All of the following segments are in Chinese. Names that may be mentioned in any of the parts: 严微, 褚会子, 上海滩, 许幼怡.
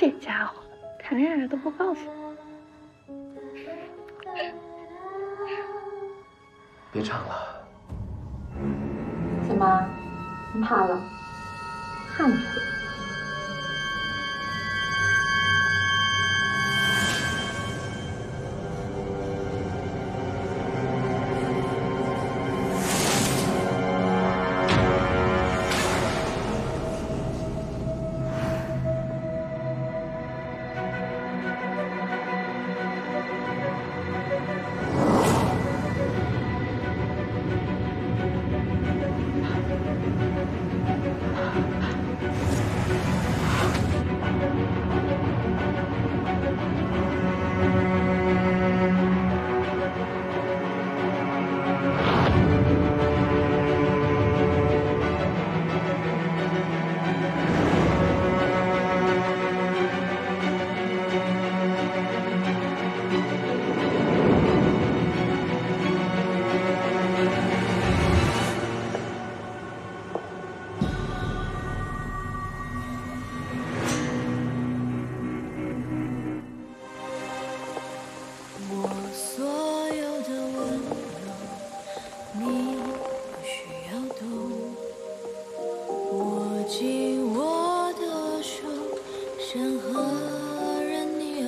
这家伙谈恋爱都不告诉我。别唱了。怎么，你怕了？汗出。 你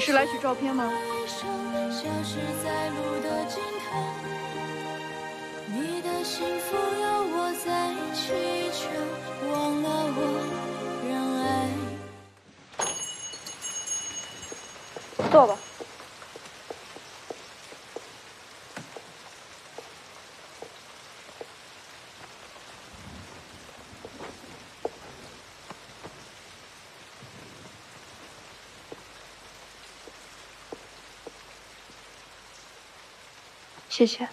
是来取照片吗？坐吧。谢谢。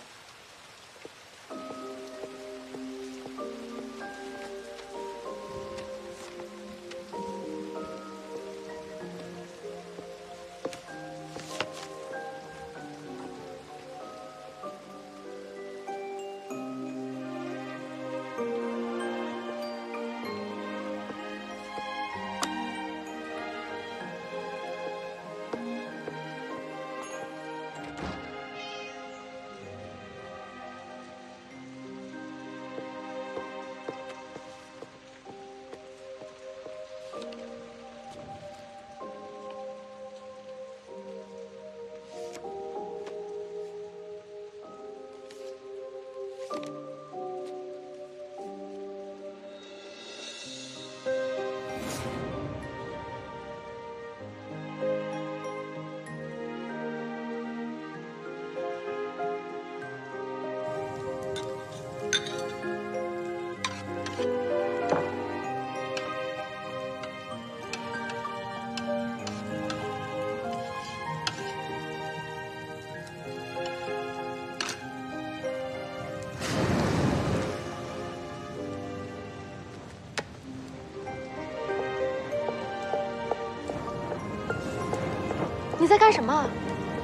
你在干什么？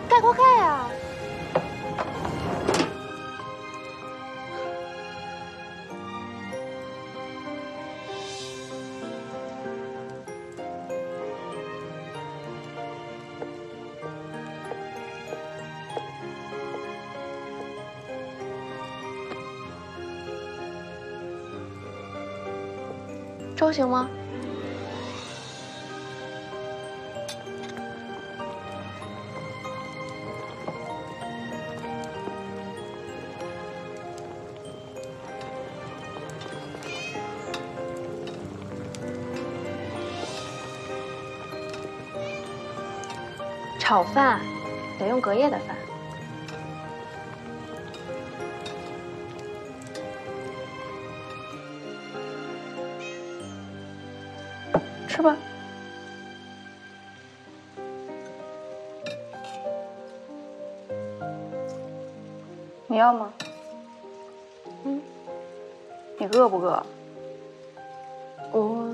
盖锅盖啊！粥行吗？ 炒饭得用隔夜的饭。吧。你要吗？嗯。你饿不饿？我。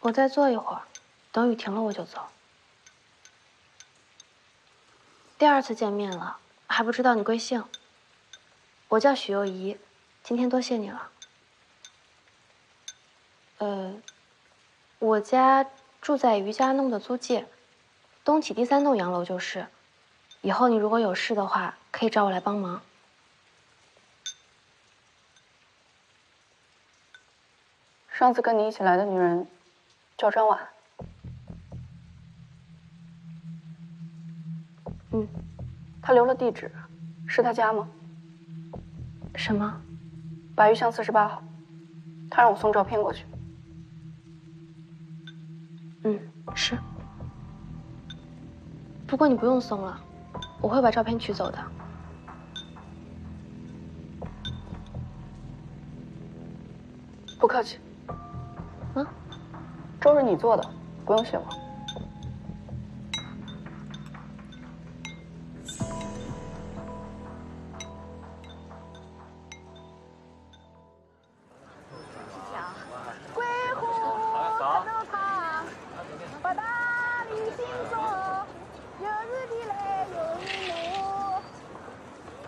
我再坐一会儿，等雨停了我就走。第二次见面了，还不知道你贵姓。我叫许又怡，今天多谢你了。我家住在余家弄的租界，东起第3栋洋楼就是。以后你如果有事的话，可以找我来帮忙。上次跟你一起来的女人。 叫张婉，嗯，他留了地址，是他家吗？什么？白玉巷48号，他让我送照片过去。嗯，是。不过你不用送了，我会把照片取走的。不客气。 都是你做的，不用谢我。归乎那他，八大里心中有日地来有日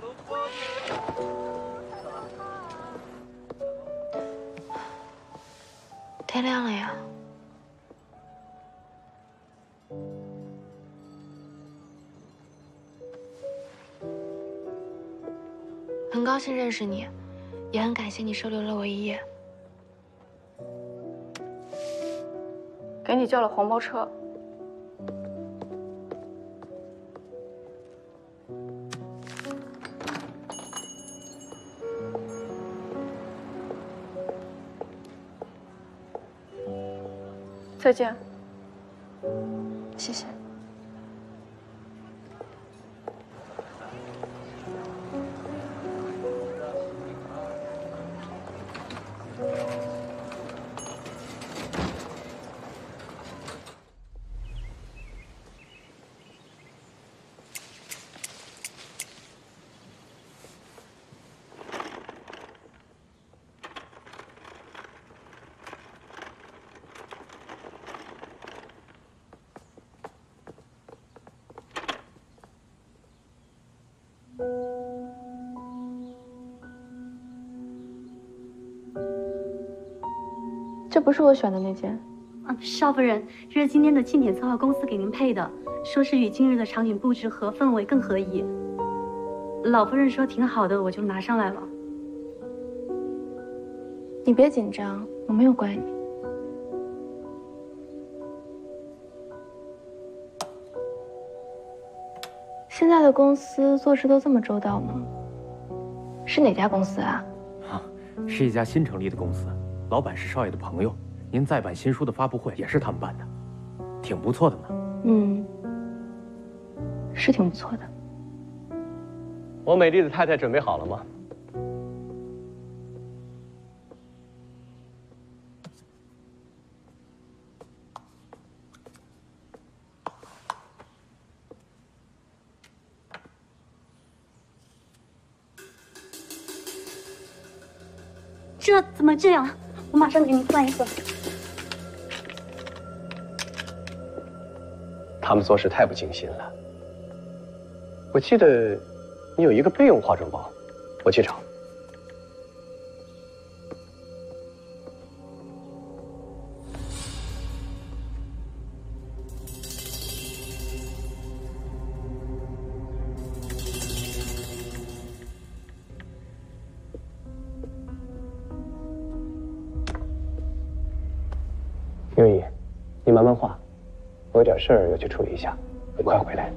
落。天亮了呀。 很高兴认识你，也很感谢你收留了我一夜。给你叫了黄包车，再见。谢谢。 这不是我选的那件，啊，少夫人，这是今天的庆典策划公司给您配的，说是与今日的场景布置和氛围更合宜。老夫人说挺好的，我就拿上来了。你别紧张，我没有怪你。现在的公司做事都这么周到吗？是哪家公司啊？啊，是一家新成立的公司。 老板是少爷的朋友，您再版新书的发布会也是他们办的，挺不错的呢。嗯，是挺不错的。我美丽的太太准备好了吗？这怎么这样？ 我马上给你换一个。他们做事太不精心了。我记得你有一个备用化妆包，我去找。月姨，你慢慢画，我有点事儿要去处理一下，很快回来。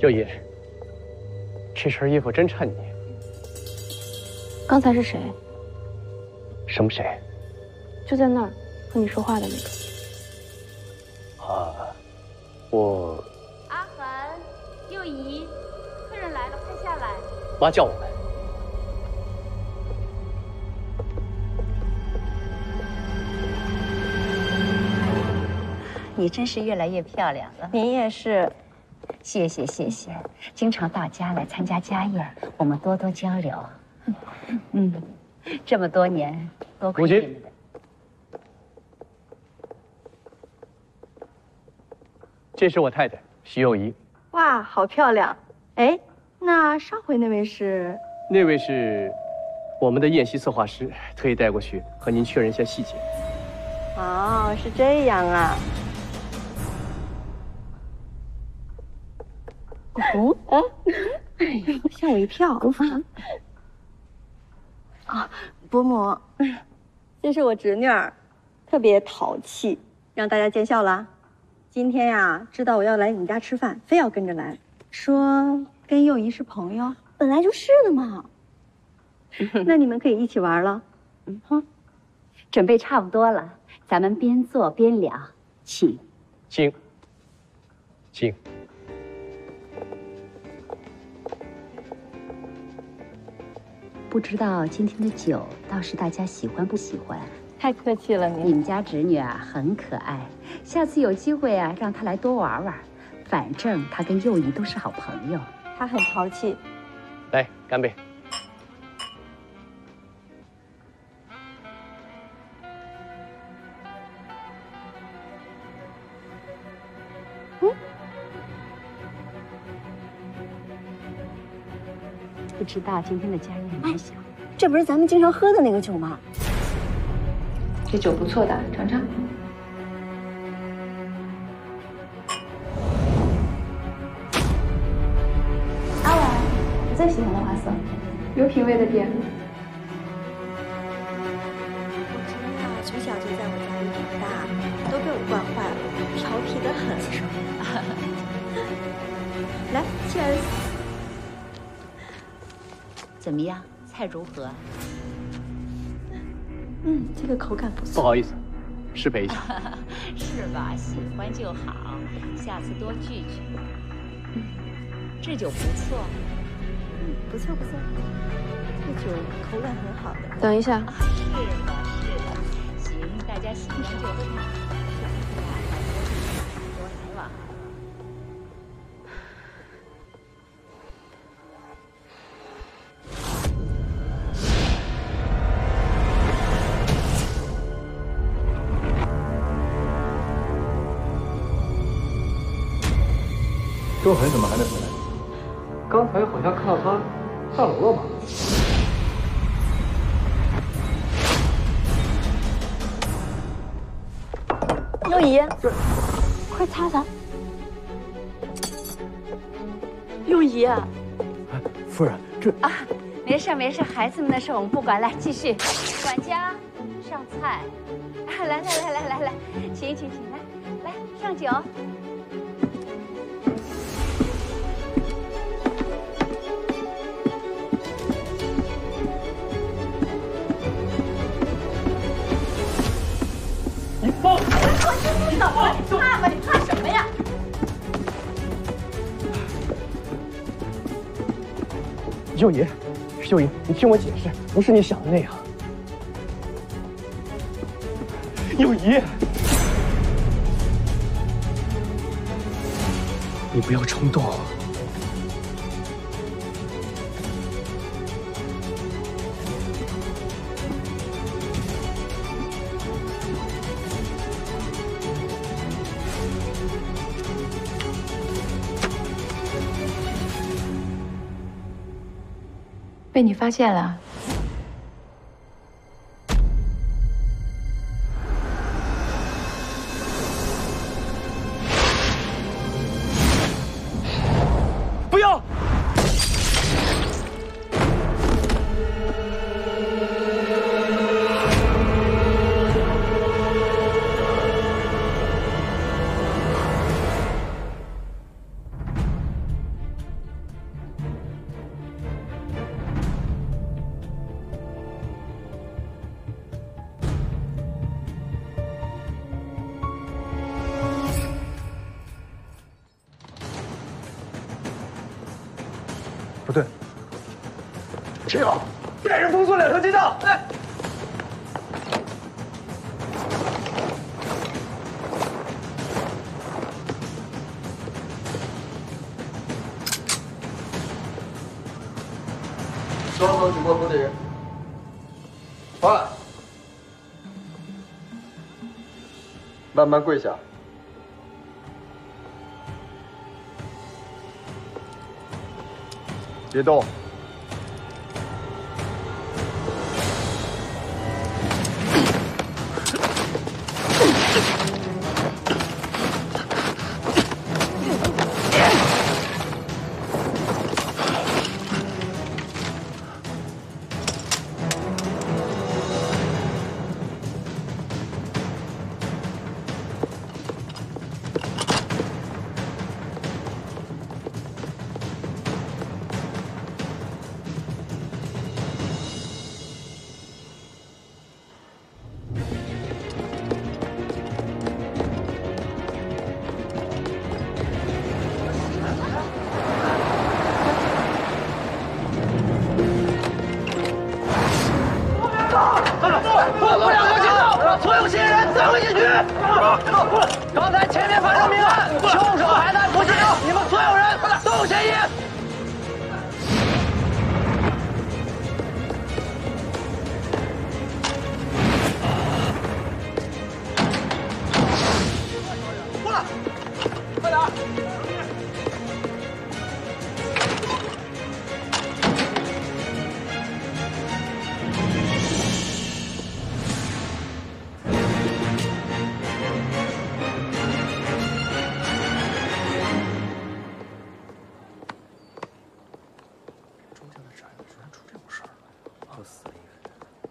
九姨，这身衣服真衬你。刚才是谁？什么谁？就在那儿和你说话的那个。啊，我。阿凡，六姨，客人来了，快下来。妈叫我们。 你真是越来越漂亮了，您也是，谢谢谢谢。经常到家来参加家宴，我们多多交流。嗯，这么多年，多亏你们。这是我太太徐幼仪。哇，好漂亮！哎，那上回那位是？那位是我们的宴席策划师，特意带过去和您确认一下细节。哦，是这样啊。 哦啊！哎呦，吓我一跳！啊，伯母，这是我侄女儿，特别淘气，让大家见笑了。今天呀，知道我要来你们家吃饭，非要跟着来，说跟幼仪是朋友，本来就是的嘛。那你们可以一起玩了。嗯哼，准备差不多了，咱们边做边聊，请，请，请。 不知道今天的酒倒是大家喜欢不喜欢？太客气了，你们家侄女啊很可爱，下次有机会啊让她来多玩玩，反正她跟幼仪都是好朋友。她很淘气。来，干杯！嗯，不知道今天的家宴。 哎，这不是咱们经常喝的那个酒吗？这酒不错的，尝尝。阿婉，我最喜欢的花色，有品位的点。我侄女啊，从小就在我家里长大，都被我惯坏了，调皮的很。来 ，cheers。 怎么样，菜如何？嗯，这个口感不错。不好意思，失陪一下。是吧？喜欢就好，下次多聚聚。嗯，这酒不错。嗯，不错不错。这酒口感很好的。等一下。啊、是的，是的。行，大家喜欢就好。多来往。 周恒怎么还没回来？刚才好像看到他下楼了吧？六姨，快擦擦！六姨，啊，夫人，这啊，没事没事，孩子们的事我们不管了，继续。管家，上菜！啊，来来来来来来，请请请，来来上酒。 爸爸，你怕什么呀？幼仪，幼仪，你听我解释，不是你想的那样。幼仪，你不要冲动。被你发现了，不要！谁有？被人封锁两条街道。哎。 双方举报封的人，报案。慢慢跪下。别动。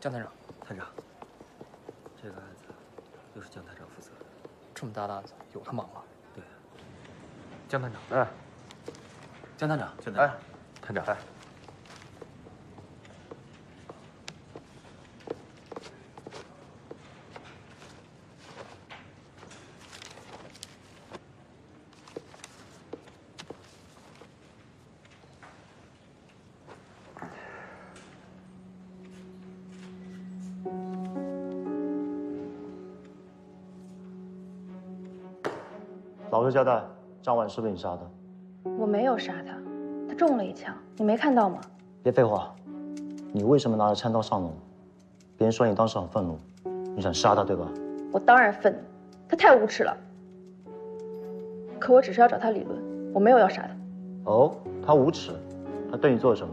江探长，哎，江探长，哎，探长，哎，老实交代。 张婉是不是你杀的？我没有杀他，他中了一枪，你没看到吗？别废话，你为什么拿着餐刀上楼？别人说你当时很愤怒，你想杀他对吧？我当然愤怒，他太无耻了。可我只是要找他理论，我没有要杀他。哦，他无耻？他对你做了什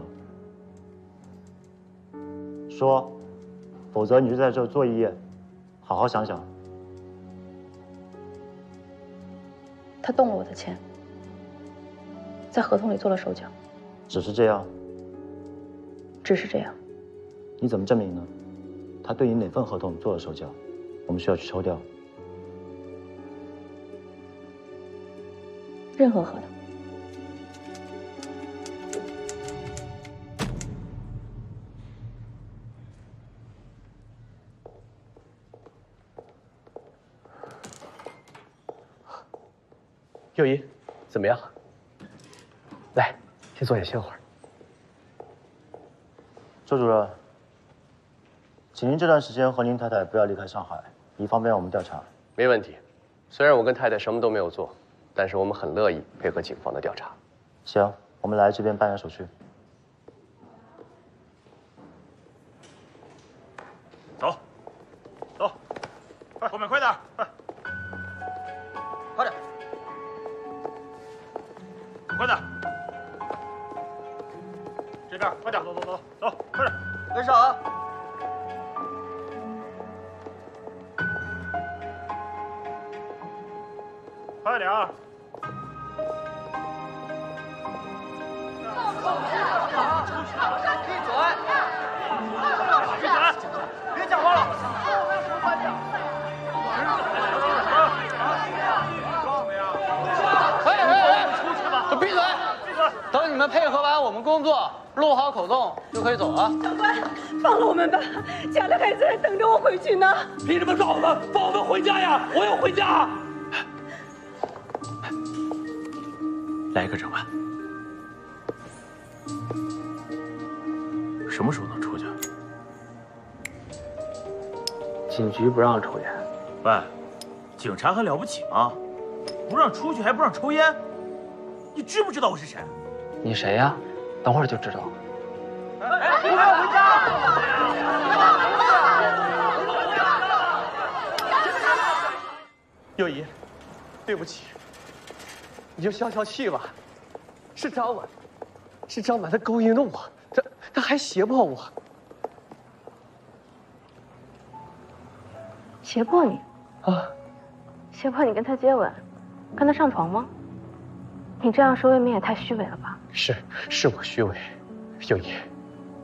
么？说，否则你就在这坐一夜，好好想想。 他动了我的钱，在合同里做了手脚，只是这样，只是这样，你怎么证明呢？他对你哪份合同做了手脚？我们需要去抽掉。任何合同。 右一，怎么样？来，先坐下歇会儿。周主任，请您这段时间和您太太不要离开上海，以方便我们调查。没问题。虽然我跟太太什么都没有做，但是我们很乐意配合警方的调查。行，我们来这边办下手续。走，走，快，后面快点，快。 快点，这边快点，走走走走，快点，跟上啊！快点啊！闭嘴！闭嘴！别讲话了！ 闭嘴！等你们配合完我们工作，录好口供就可以走了。长官，放了我们吧，家里孩子还等着我回去呢。凭什么放我们？放我们回家呀！我要回家。来一个，长官。什么时候能出去？警局不让抽烟。喂，警察还了不起吗？不让出去还不让抽烟？你知不知道我是谁？你谁呀？等会儿就知道。哎，不要回家！友谊，对不起，你就消消气吧。是张婉，是张婉，他勾引了我。 他还胁迫我，胁迫你啊！胁迫你跟他接吻，跟他上床吗？你这样说未免也太虚伪了吧？是我虚伪，友谊，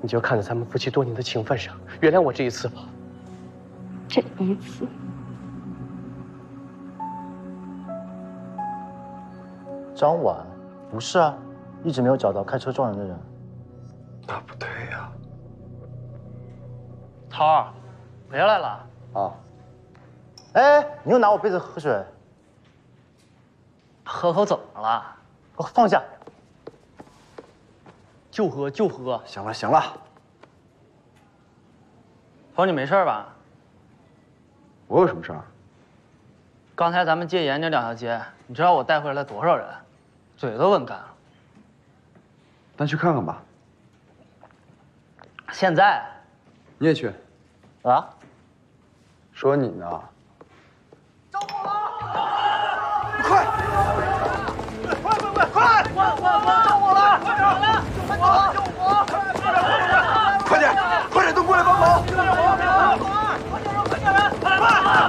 你就看在咱们夫妻多年的情分上，原谅我这一次吧。这一次。 张婉不是啊，一直没有找到开车撞人的人。 那不对呀，桃儿，回来了啊！哎，你又拿我杯子喝水，喝口怎么了？给我放下！就喝就喝，行了行了。桃儿，你没事吧？我有什么事儿？刚才咱们戒严那两条街，你知道我带回来了多少人，嘴都问干了。那去看看吧。 现在，你也去，啊？说你呢。着火了！快！着火了！快点！快点，都过来帮忙！快点人！快！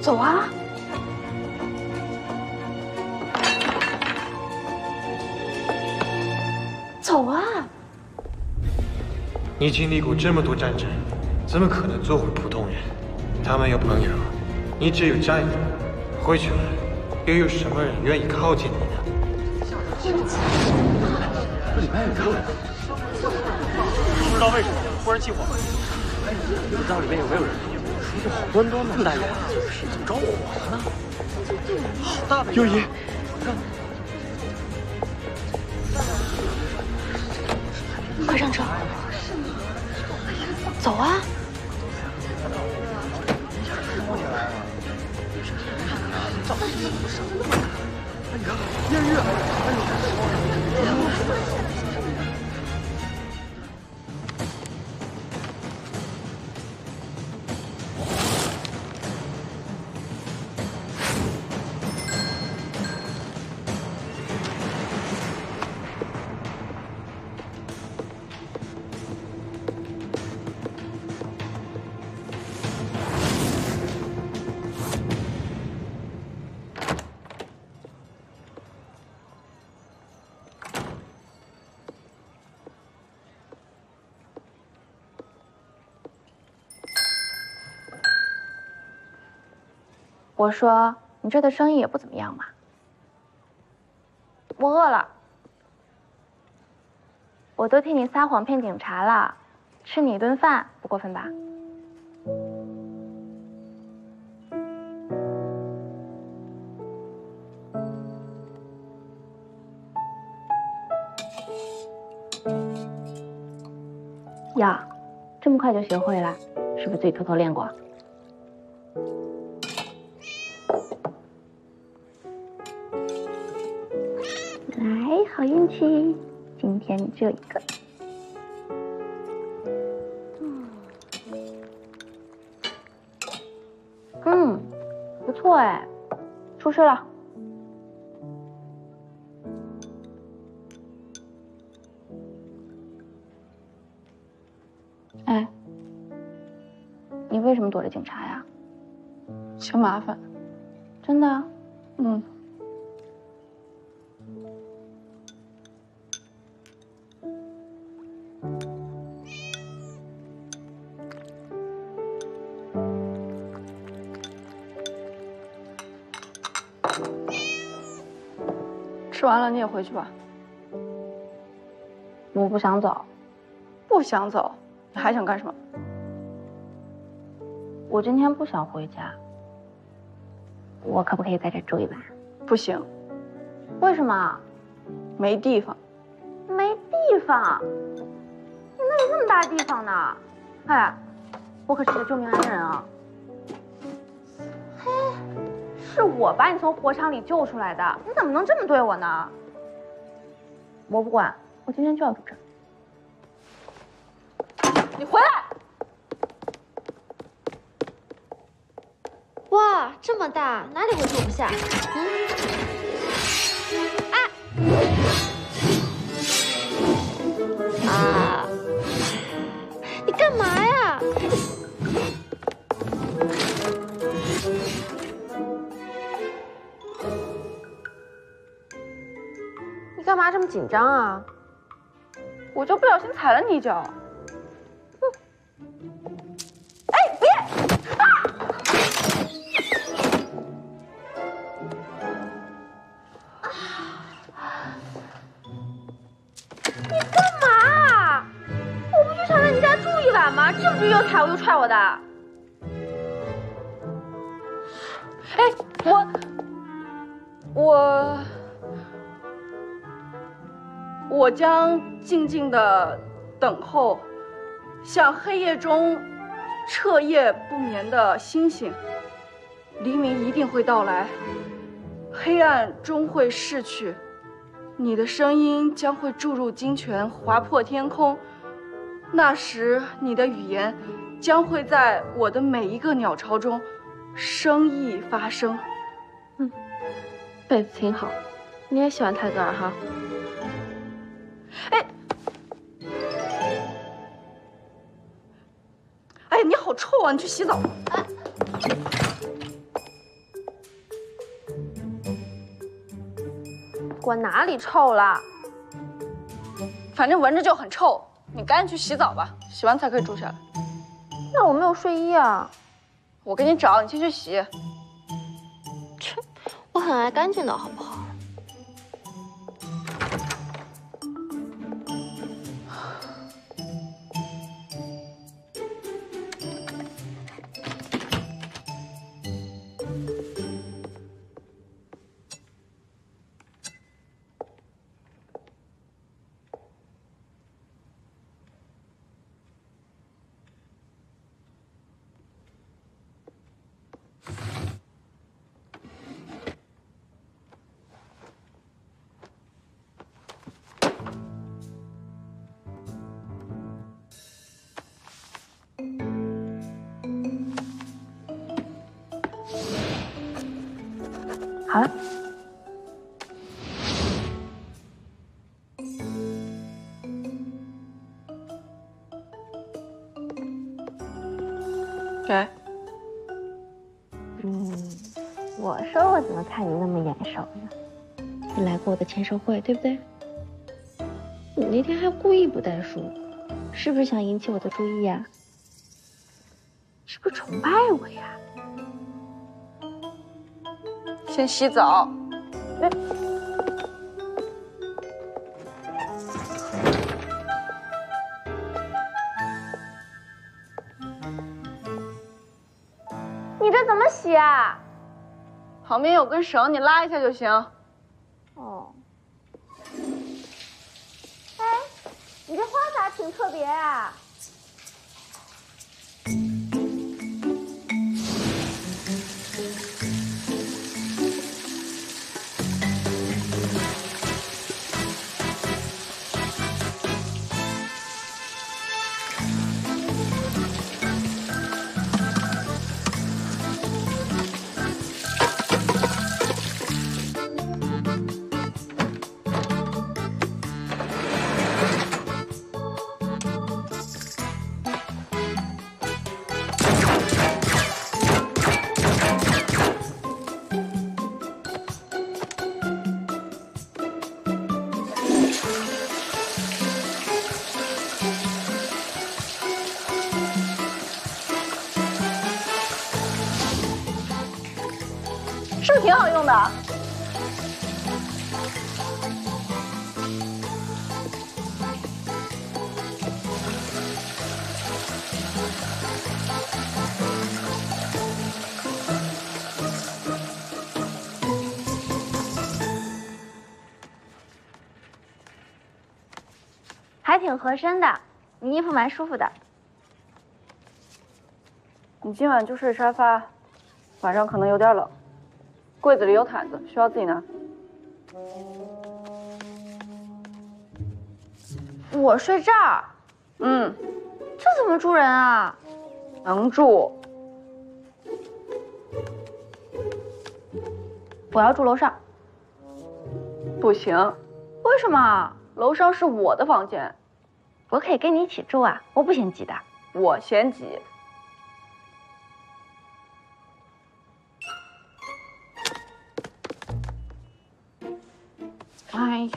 走啊！走啊！你经历过这么多战争，怎么可能做回普通人？他们有朋友，你只有战友。回去了，又有什么人愿意靠近你呢？对不起，这里面有人。不知道为什么忽然起火，不知道里面有没有人。 好端端的，这么大烟，怎么着火了呢？好大的！友谊，快上车，走啊！你看，艳遇！哎呦！我说：“你这的生意也不怎么样嘛。”我饿了，我都替你撒谎骗警察了，吃你一顿饭不过分吧？呀，这么快就学会了，是不是自己偷偷练过？ 好运气，今天只有一个。嗯，不错哎，出师了。哎，你为什么躲着警察呀？嫌麻烦。真的？嗯。 吃完了你也回去吧。我不想走，不想走，你还想干什么？我今天不想回家。我可不可以在这住一晚？不行。为什么？没地方。没地方？你那里那么大地方呢？哎，我可是个救命恩人啊！嘿。 是我把你从火场里救出来的，你怎么能这么对我呢？我不管，我今天就要住这。你回来！哇，这么大，哪里会住不下？嗯、啊！啊！你干嘛呀？ 干嘛这么紧张啊？我就不小心踩了你一脚。哎，别！啊！你干嘛？我不就想在你家住一晚吗？这不是又踩我又踹我的？哎，我将静静的等候，像黑夜中彻夜不眠的星星。黎明一定会到来，黑暗终会逝去。你的声音将会注入金泉，划破天空。那时，你的语言将会在我的每一个鸟巢中生意发生。嗯，贝子挺好，你也喜欢泰戈尔哈。 哎，哎，你好臭啊！你去洗澡。哎、我哪里臭了？反正闻着就很臭。你赶紧去洗澡吧，洗完才可以住下来。那我没有睡衣啊。我给你找，你先去洗。切，我很爱干净的，好不好？ 好了，给。嗯，我说我怎么看你那么眼熟呢？你来过我的签售会，对不对？你那天还故意不带书，是不是想引起我的注意啊？是不是崇拜我呀？先洗澡。你这怎么洗啊？旁边有根绳，你拉一下就行。哦。哎，你这花洒挺特别啊。 是不是挺好用的？还挺合身的，你衣服蛮舒服的。你今晚就睡沙发，晚上可能有点冷。 柜子里有毯子，需要自己拿。我睡这儿，嗯，这怎么住人啊？能住。我要住楼上。不行。为什么？楼上是我的房间。我可以跟你一起住啊，我不嫌挤的。我嫌挤。 哎呀，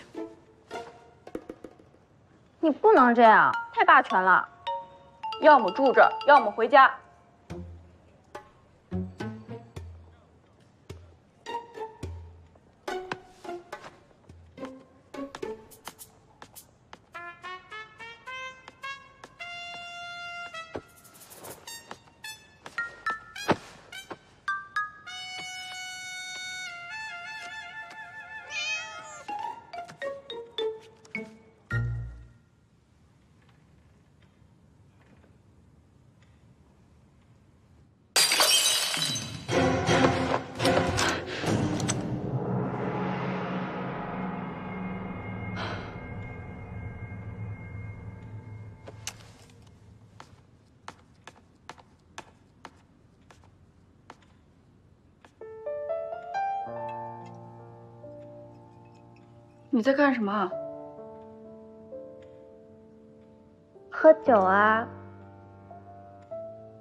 你不能这样，太霸权了。要么住这儿，要么回家。你在干什么啊？喝酒啊！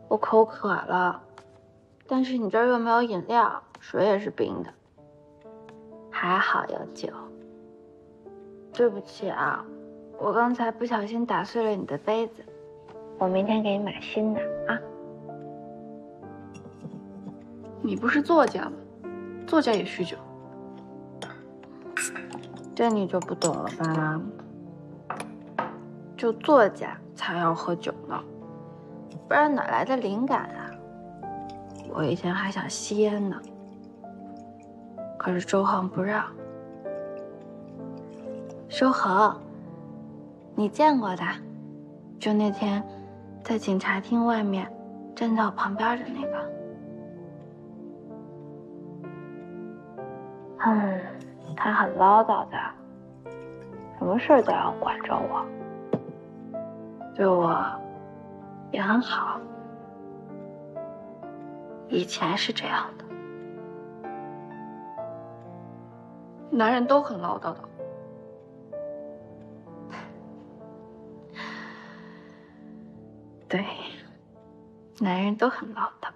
我口渴了，但是你这儿又没有饮料，水也是冰的。还好有酒。对不起啊，我刚才不小心打碎了你的杯子，我明天给你买新的啊。你不是作家吗？作家也酗酒。 这你就不懂了吧？就作家才要喝酒呢，不然哪来的灵感啊？我以前还想吸烟呢，可是周恒不让。周恒，你见过的，就那天在警察厅外面站在我旁边的那个。嗯。 他很唠叨的，什么事都要管着我，对我也很好。以前是这样的，男人都很唠叨的。对，男人都很唠叨。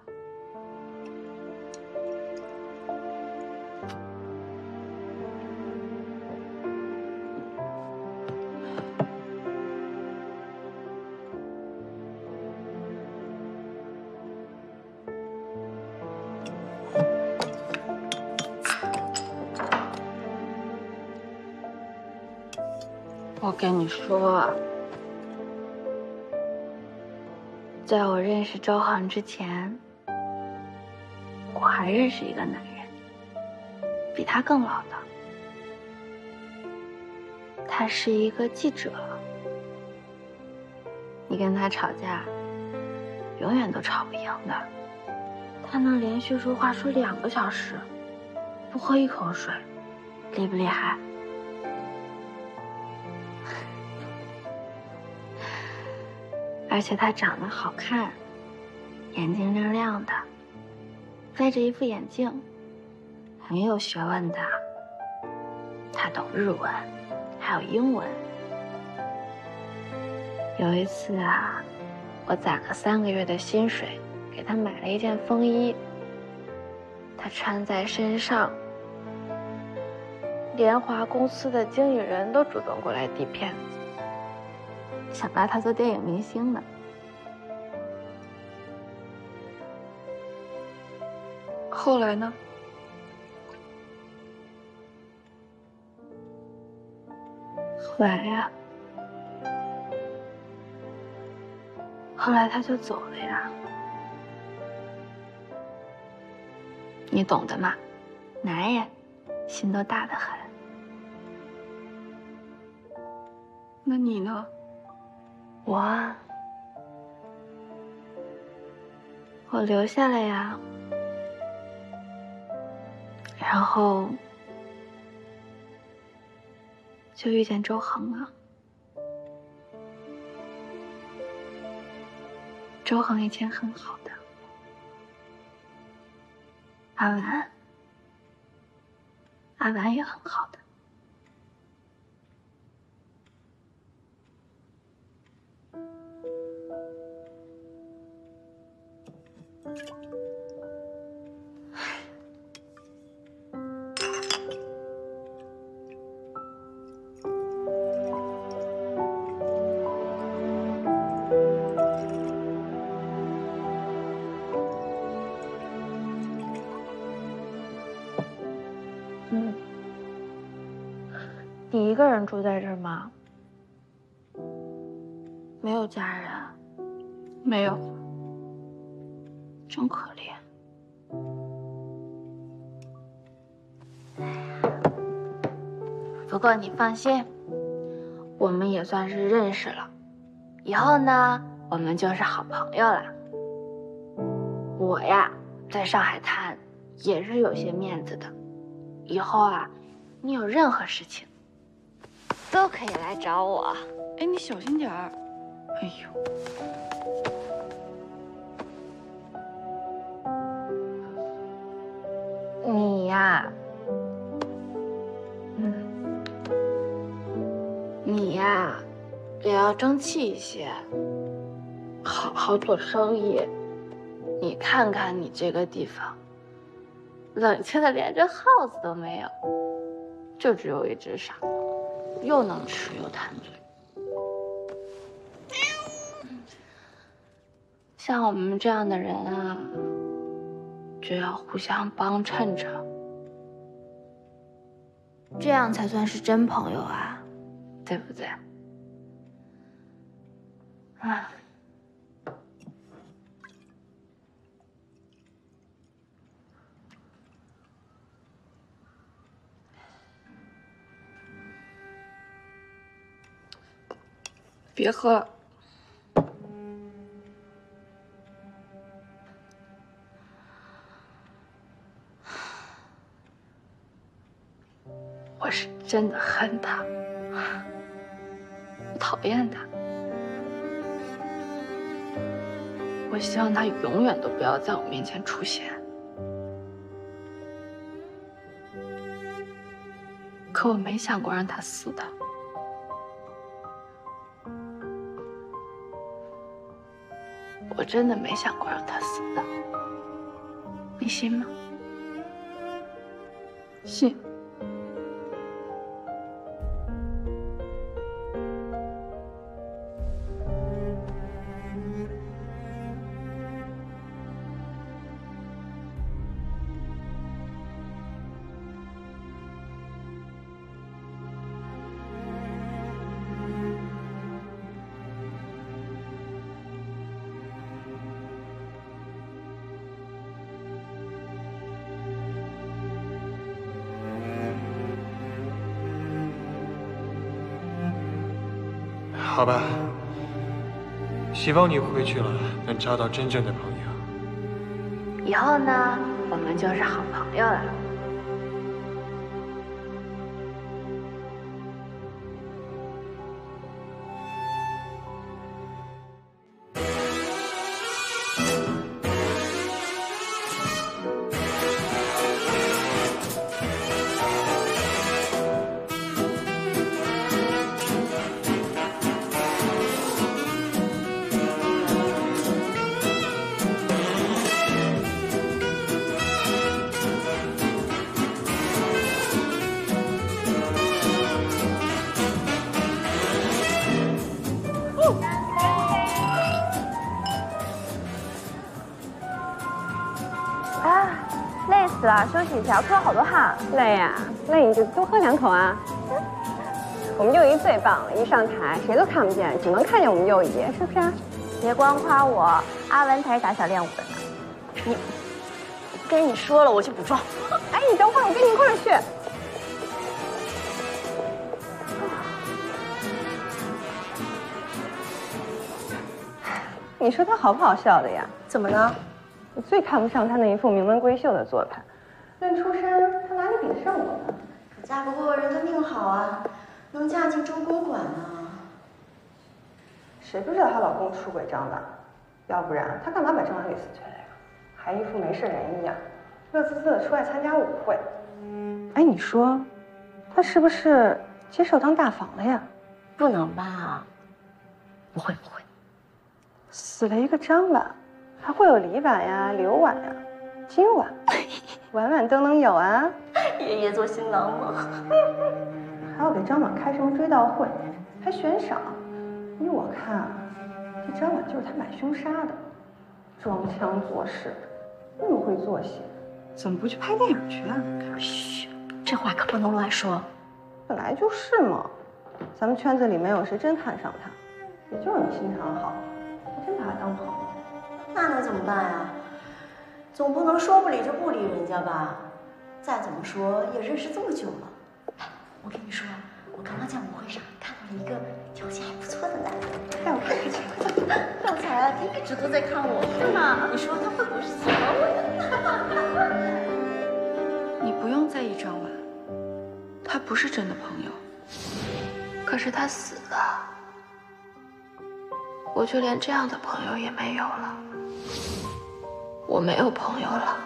我跟你说，在我认识周航之前，我还认识一个男人，比他更老的。他是一个记者，你跟他吵架，永远都吵不赢的。他能连续说话说2个小时，不喝一口水，厉不厉害？而且他长得好看，眼睛亮亮的，戴着一副眼镜，很有学问的。他懂日文，还有英文。有一次啊，我攒了3个月的薪水，给他买了一件风衣，他穿在身上，联华公司的经理人都主动过来递片子，想拉他做电影明星呢。后来呢？后来呀，后来他就走了呀。你懂的嘛，男人心都大得很。那你呢？我留下了呀，然后就遇见周航了。周航以前很好的，阿文也很好的。你一个人住在这儿吗？没有家人？没有。真可怜。不过你放心，我们也算是认识了，以后呢，我们就是好朋友了。我呀，在上海滩也是有些面子的，以后啊，你有任何事情都可以来找我。哎，你小心点儿。哎呦。你呀，也要争气一些，好好做生意。你看看你这个地方，冷清的连只耗子都没有，就只有一只傻猫，又能吃又贪嘴。像我们这样的人啊，就要互相帮衬着，这样才算是真朋友啊，对不对？啊，别喝了。我是真的恨他，我讨厌他，我希望他永远都不要在我面前出现。可我没想过让他死的。我真的没想过让他死的，你信吗？信。好吧，希望你回去了能交到真正的朋友。以后呢，我们就是好朋友了。休息一下，出了好多汗。累呀、啊，累你就多喝两口啊。我们右姨最棒了，一上台谁都看不见，只能看见我们右姨，是不是？别光夸我，阿文才是打小练武的呢。你，跟你说了，我去补妆。哎，你等会儿，我跟你一块儿去。你说他好不好笑的呀？怎么了？我最看不上他那一副名门闺秀的做派。 论出身，他哪里比得上我呢？可嫁不过人家命好啊，能嫁进周公馆啊。谁不知道她老公出轨张大？要不然她干嘛把张大律师娶来呀？还一副没事人一样，乐滋滋的出来参加舞会。哎，你说，她是不是接受当大房了呀？不能吧？不会不会，死了一个张婉，还会有李婉呀、刘婉呀、金婉。晚晚都能有啊！爷爷做新郎吗？还要给张婉开什么追悼会，还悬赏？依我看啊，这张婉就是他买凶杀的，装腔作势，那么会做戏，怎么不去拍电影去啊？嘘，这话可不能乱说。本来就是嘛，咱们圈子里没有谁真看上他，也就是你心肠好，还真把他当朋友。那能怎么办呀、啊？ 总不能说不理就不理人家吧？再怎么说也认识这么久了。哎，我跟你说，我刚刚在舞会上看到了一个条件还不错的男人。哎，我看看去。刚才啊，他一直都在看我，是吗？你说他会不会是喜欢我呀？你不用在意张婉，他不是真的朋友。可是他死了，我就连这样的朋友也没有了。 我没有朋友了，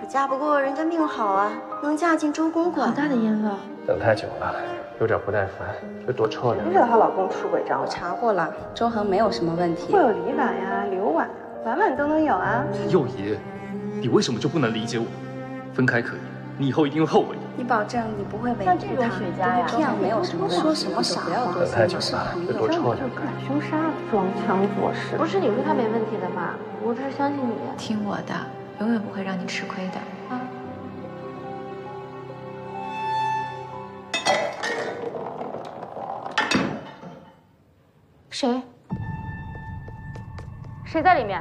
可嫁不过人家命好啊，能嫁进周公馆。好大的烟了，等太久了，有点不耐烦，这多臭脸。不知道她老公出轨张了，我查过了，周恒没有什么问题。会有李婉呀、刘婉呀，婉婉都能有啊。幼爷，你为什么就不能理解我？分开可以，你以后一定会后悔。你保证你不会违背他？这样没有什么说什么傻话。等太久了，这多臭脸。买凶杀了，装腔作势。不是你说他没问题的吗？ 我只是相信你，听我的，永远不会让你吃亏的。啊！谁？谁在里面？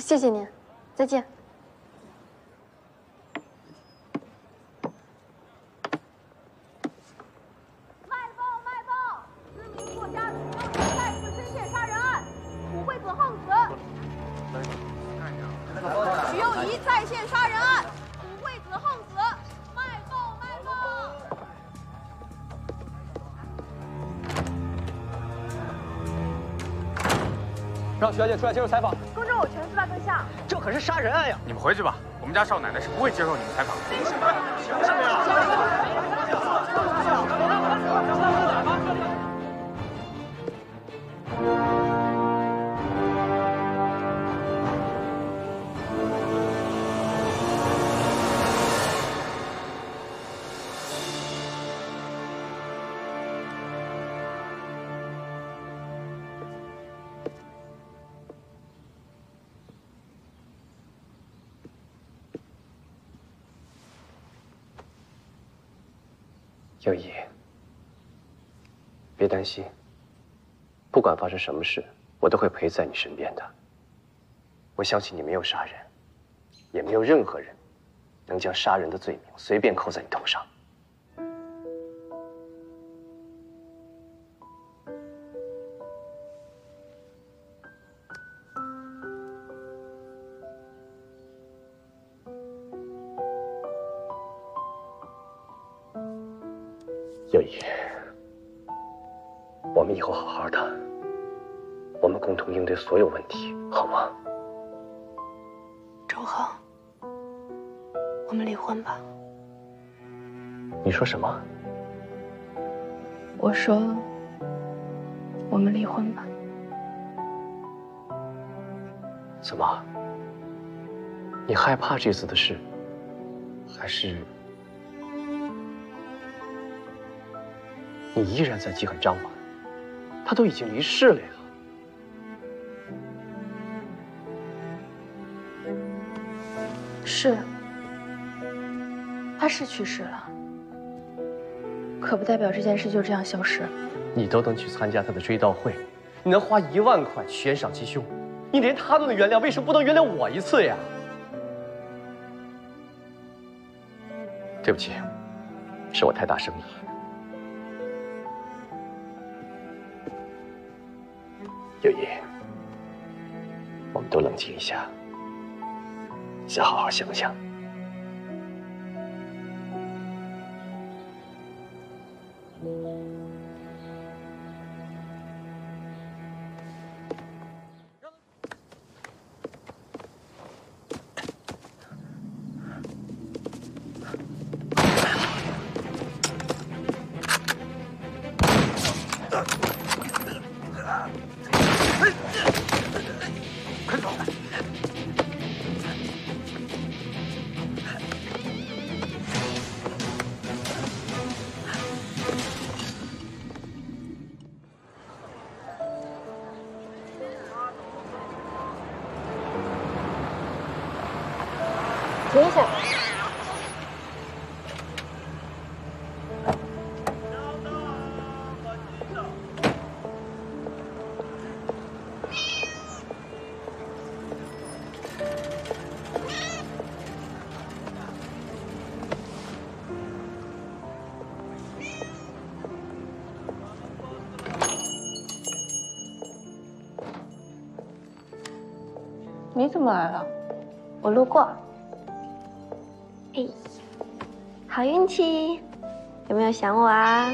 谢谢您，再见。卖报卖报！知名作家李秋实再次深陷杀人案，普惠子横死。徐幼仪再现杀人案，普惠子横死。卖报卖报！让徐小姐出来接受采访。 我全司法对象，这可是杀人案呀！你们回去吧，我们家少奶奶是不会接受你们采访的。为什么？凭什么呀？右一，别担心，不管发生什么事，我都会陪在你身边的。我相信你没有杀人，也没有任何人能将杀人的罪名随便扣在你头上。 右一，我们以后好好的，我们共同应对所有问题，好吗？周恒，我们离婚吧。你说什么？我说，我们离婚吧。怎么？你害怕这次的事，还是？ 你依然在记恨张婉，他都已经离世了呀。是，他是去世了，可不代表这件事就这样消失。你都能去参加他的追悼会，你能花1万块悬赏其凶，你连他都能原谅，为什么不能原谅我一次呀？对不起，是我太大声了。 右一，我们都冷静一下，再好好想想。停一下！你怎么来了？我路过。 好运气，有没有想我啊？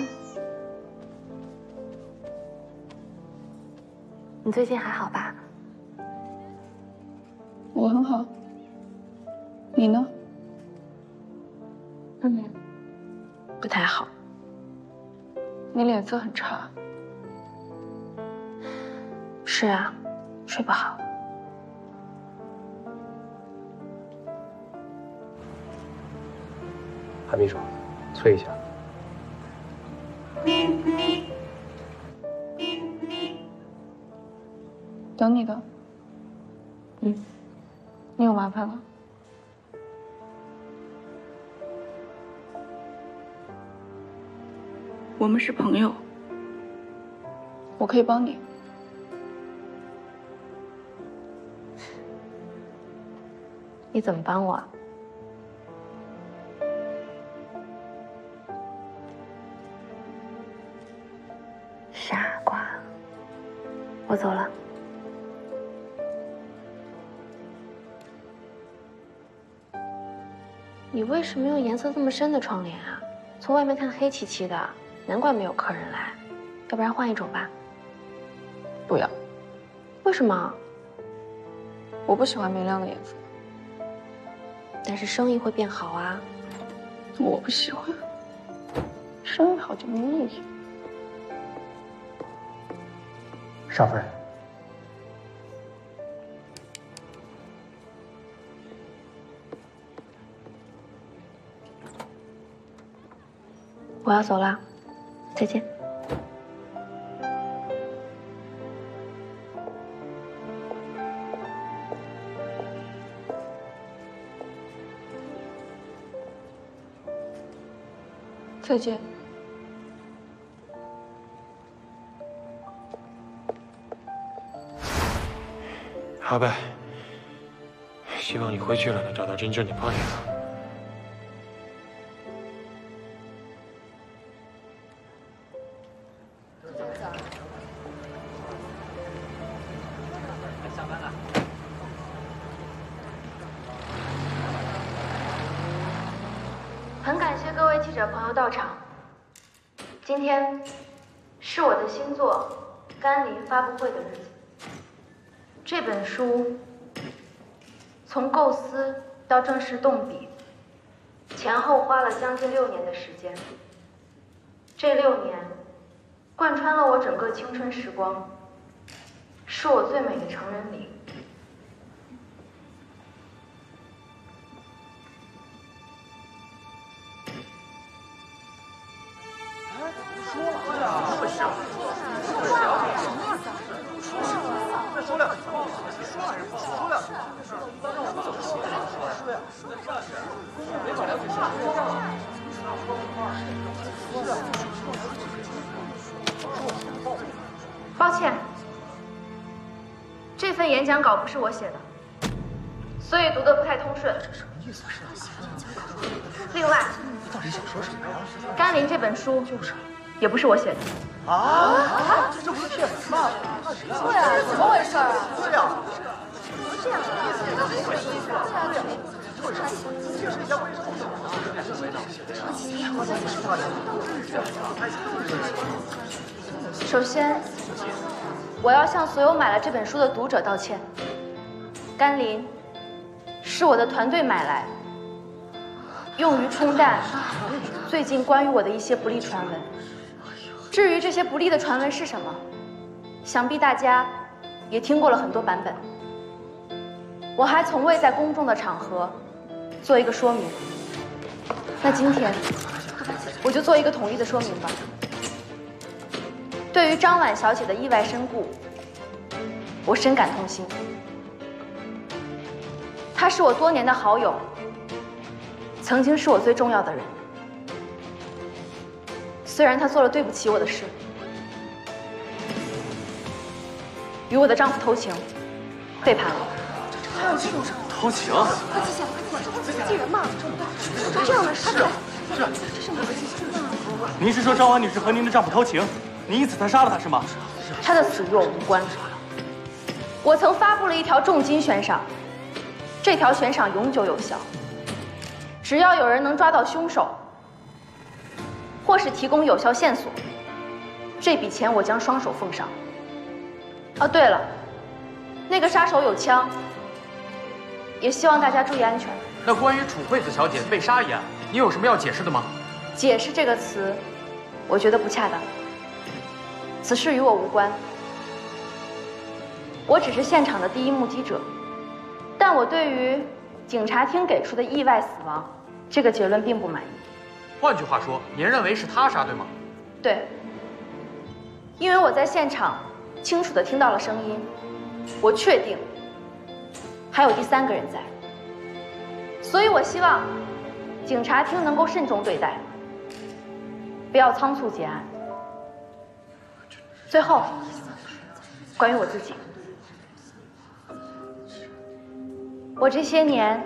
你最近还好吧？我很好，你呢？嗯，不太好。你脸色很差。是啊，睡不好。 还没煮，催一下。等你的。嗯，你有麻烦了。我们是朋友，我可以帮你。你怎么帮我？ 傻瓜，我走了。你为什么用颜色这么深的窗帘啊？从外面看黑漆漆的，难怪没有客人来。要不然换一种吧。不要。为什么？我不喜欢明亮的颜色。但是生意会变好啊。我不喜欢。生意好就没意义。 少夫人，我要走了，再见。再见。阿白，希望你回去了能找到真正的朋友。 发布会的日子，这本书从构思到正式动笔，前后花了将近6年的时间。这6年贯穿了我整个青春时光，是我最美的成人礼。说了，这么小。 抱歉，这份演讲稿不是我写的，所以读的不太通顺。什么意思？另外，你到底想说什么呀？甘霖这本书就是也不是我写的。 啊！这不是骗人吗？对啊，怎么回事啊？对啊，这样的意思，这是什么意思啊？这是人家为什么走啊？首先，我要向所有买了这本书的读者道歉。甘霖是我的团队买来，用于冲淡最近关于我的一些不利传闻。 至于这些不利的传闻是什么，想必大家也听过了很多版本。我还从未在公众的场合做一个说明，那今天我就做一个统一的说明吧。对于张婉小姐的意外身故，我深感痛心。她是我多年的好友，曾经是我最重要的人。 虽然她做了对不起我的事，与我的丈夫偷情，背叛了。还有这种事？偷情？快记下来，快记下来！这人嘛，这样的事，这是哪个情况？您是说张婉女士和您的丈夫偷情，您因此才杀了她是吗？她的死与我无关。我曾发布了一条重金悬赏，这条悬赏永久有效，只要有人能抓到凶手。 或是提供有效线索，这笔钱我将双手奉上。哦，对了，那个杀手有枪，也希望大家注意安全。那关于楚惠子小姐被杀一案，你有什么要解释的吗？解释这个词，我觉得不恰当。此事与我无关，我只是现场的第一目击者，但我对于警察厅给出的意外死亡这个结论并不满意。 换句话说，您认为是他杀，对吗？对，因为我在现场清楚地听到了声音，我确定还有第三个人在，所以我希望警察厅能够慎重对待，不要仓促结案。最后，关于我自己，我这些年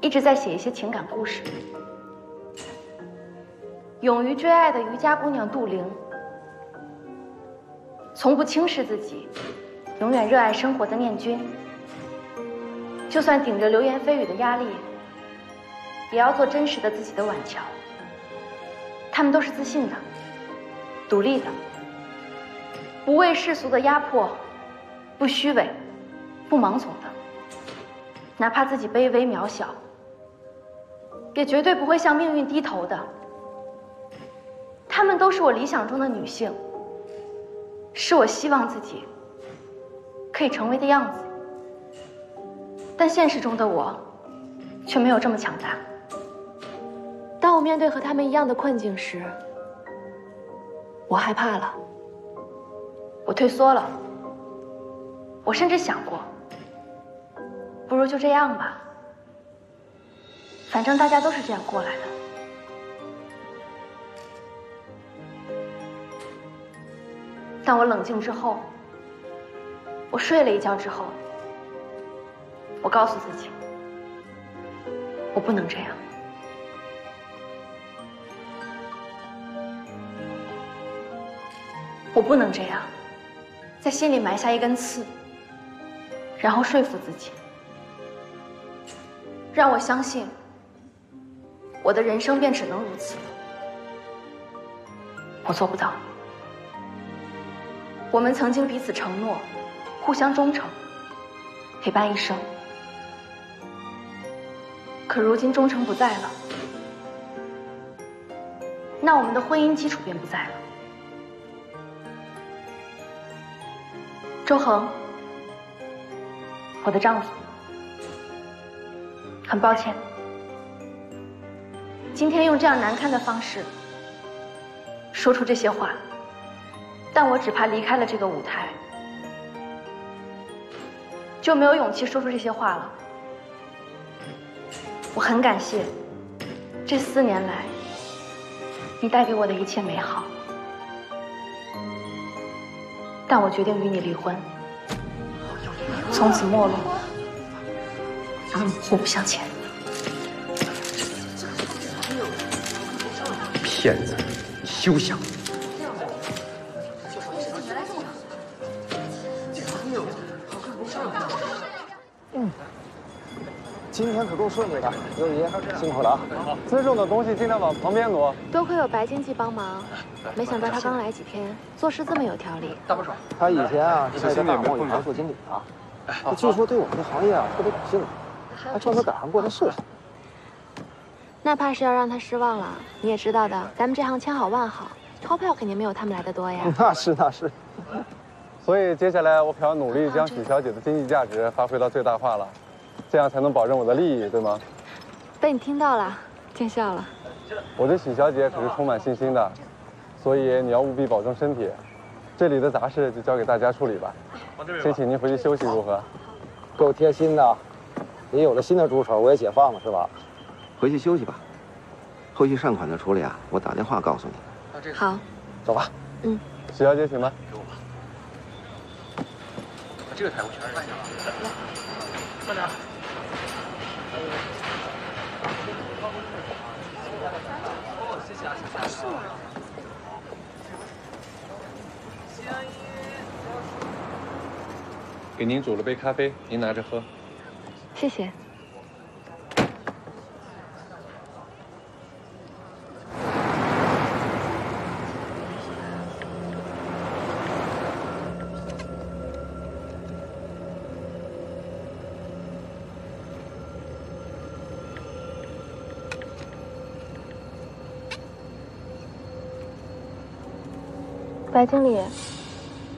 一直在写一些情感故事。 勇于追爱的渔家姑娘杜玲，从不轻视自己，永远热爱生活的念君，就算顶着流言蜚语的压力，也要做真实的自己的婉乔。她们都是自信的、独立的，不为世俗的压迫，不虚伪、不盲从的，哪怕自己卑微渺小，也绝对不会向命运低头的。 她们都是我理想中的女性，是我希望自己可以成为的样子。但现实中的我却没有这么强大。当我面对和她们一样的困境时，我害怕了，我退缩了，我甚至想过，不如就这样吧，反正大家都是这样过来的。 但我冷静之后，我睡了一觉之后，我告诉自己，我不能这样。我不能这样，在心里埋下一根刺，然后说服自己，让我相信我的人生便只能如此。我做不到。我们曾经彼此承诺，互相忠诚，陪伴一生。可如今忠诚不在了，那我们的婚姻基础便不在了。周恒，我的丈夫，很抱歉，今天用这样难堪的方式说出这些话，但我只怕离开了这个舞台，就没有勇气说出这些话了。我很感谢这4年来你带给我的一切美好。但我决定与你离婚，从此没落，互不相欠。骗子，休想！今天可够顺利的，尤姨辛苦了啊！自重的东西尽量往旁边挪。多亏有白经济帮忙，没想到他刚来几天，做事这么有条理。搭把手。他以前啊是在大贸银行做经理啊，据说对我们这行业啊特别感兴趣，还专门赶上过来试试。那怕是要让他失望了，你也知道的，咱们这行千好万好，钞票肯定没有他们来的多呀。那是那是。所以接下来我可要努力将许小姐的经济价值发挥到最大化了。这样才能保证我的利益，对吗？被你听到了，见笑了。我对许小姐可是充满信心的，所以你要务必保重身体。这里的杂事就交给大家处理吧，先请您回去休息，如何？够贴心的，你有了新的助手，我也解放了，是吧？回去休息吧，后续善款的处理啊，我打电话告诉你。好，走吧。嗯，许小姐，请吧。给我吧。把这个抬过去，慢点。给您煮了杯咖啡，您拿着喝。谢谢。白经理，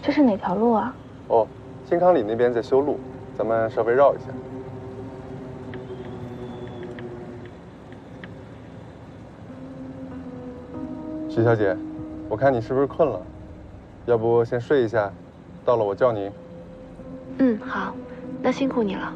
这是哪条路啊？哦，新康里那边在修路，咱们稍微绕一下。徐小姐，我看你是不是困了？要不先睡一下，到了我叫您。嗯，好，那辛苦你了。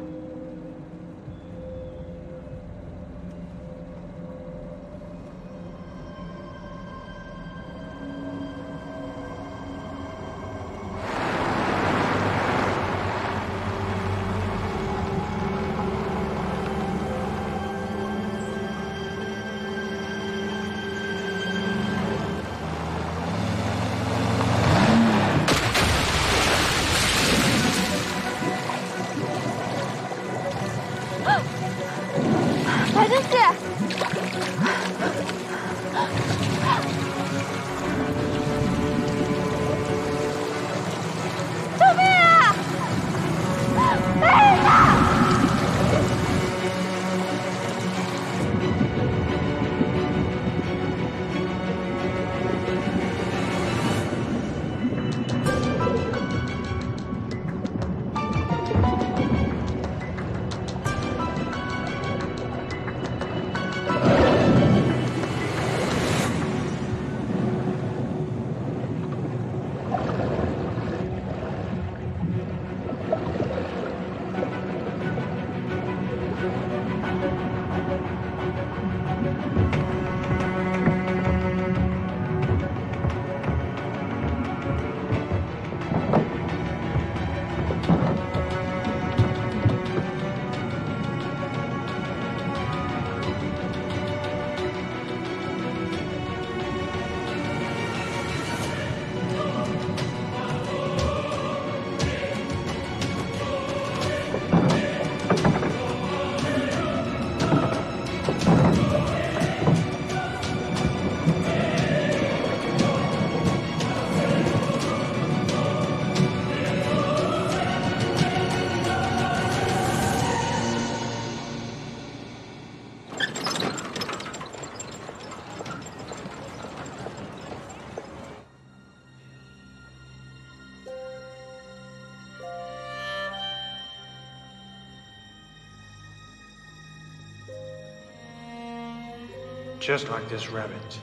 Just like this rabbit,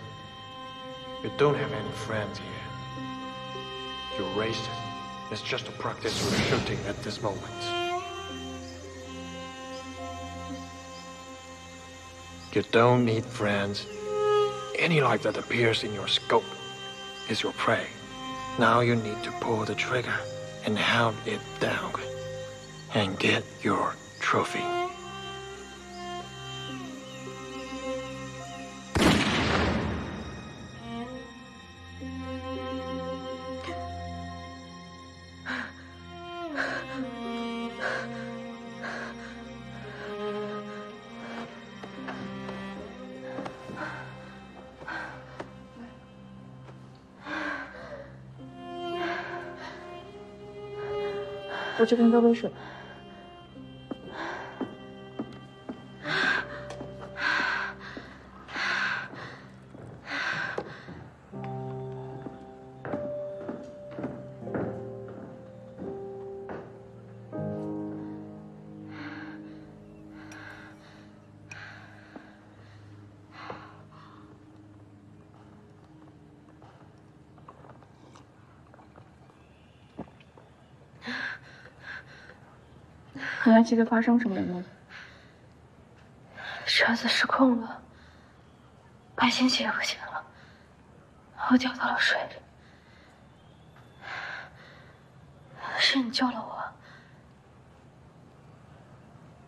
you don't have any friends here. Your race is just a practice of shooting at this moment. You don't need friends. Any light that appears in your scope is your prey. Now you need to pull the trigger and hound it down and get your trophy.我去给你倒杯水。 你还记得发生什么了吗？车子失控了，白星姐不行了，我掉到了水里。是你救了我，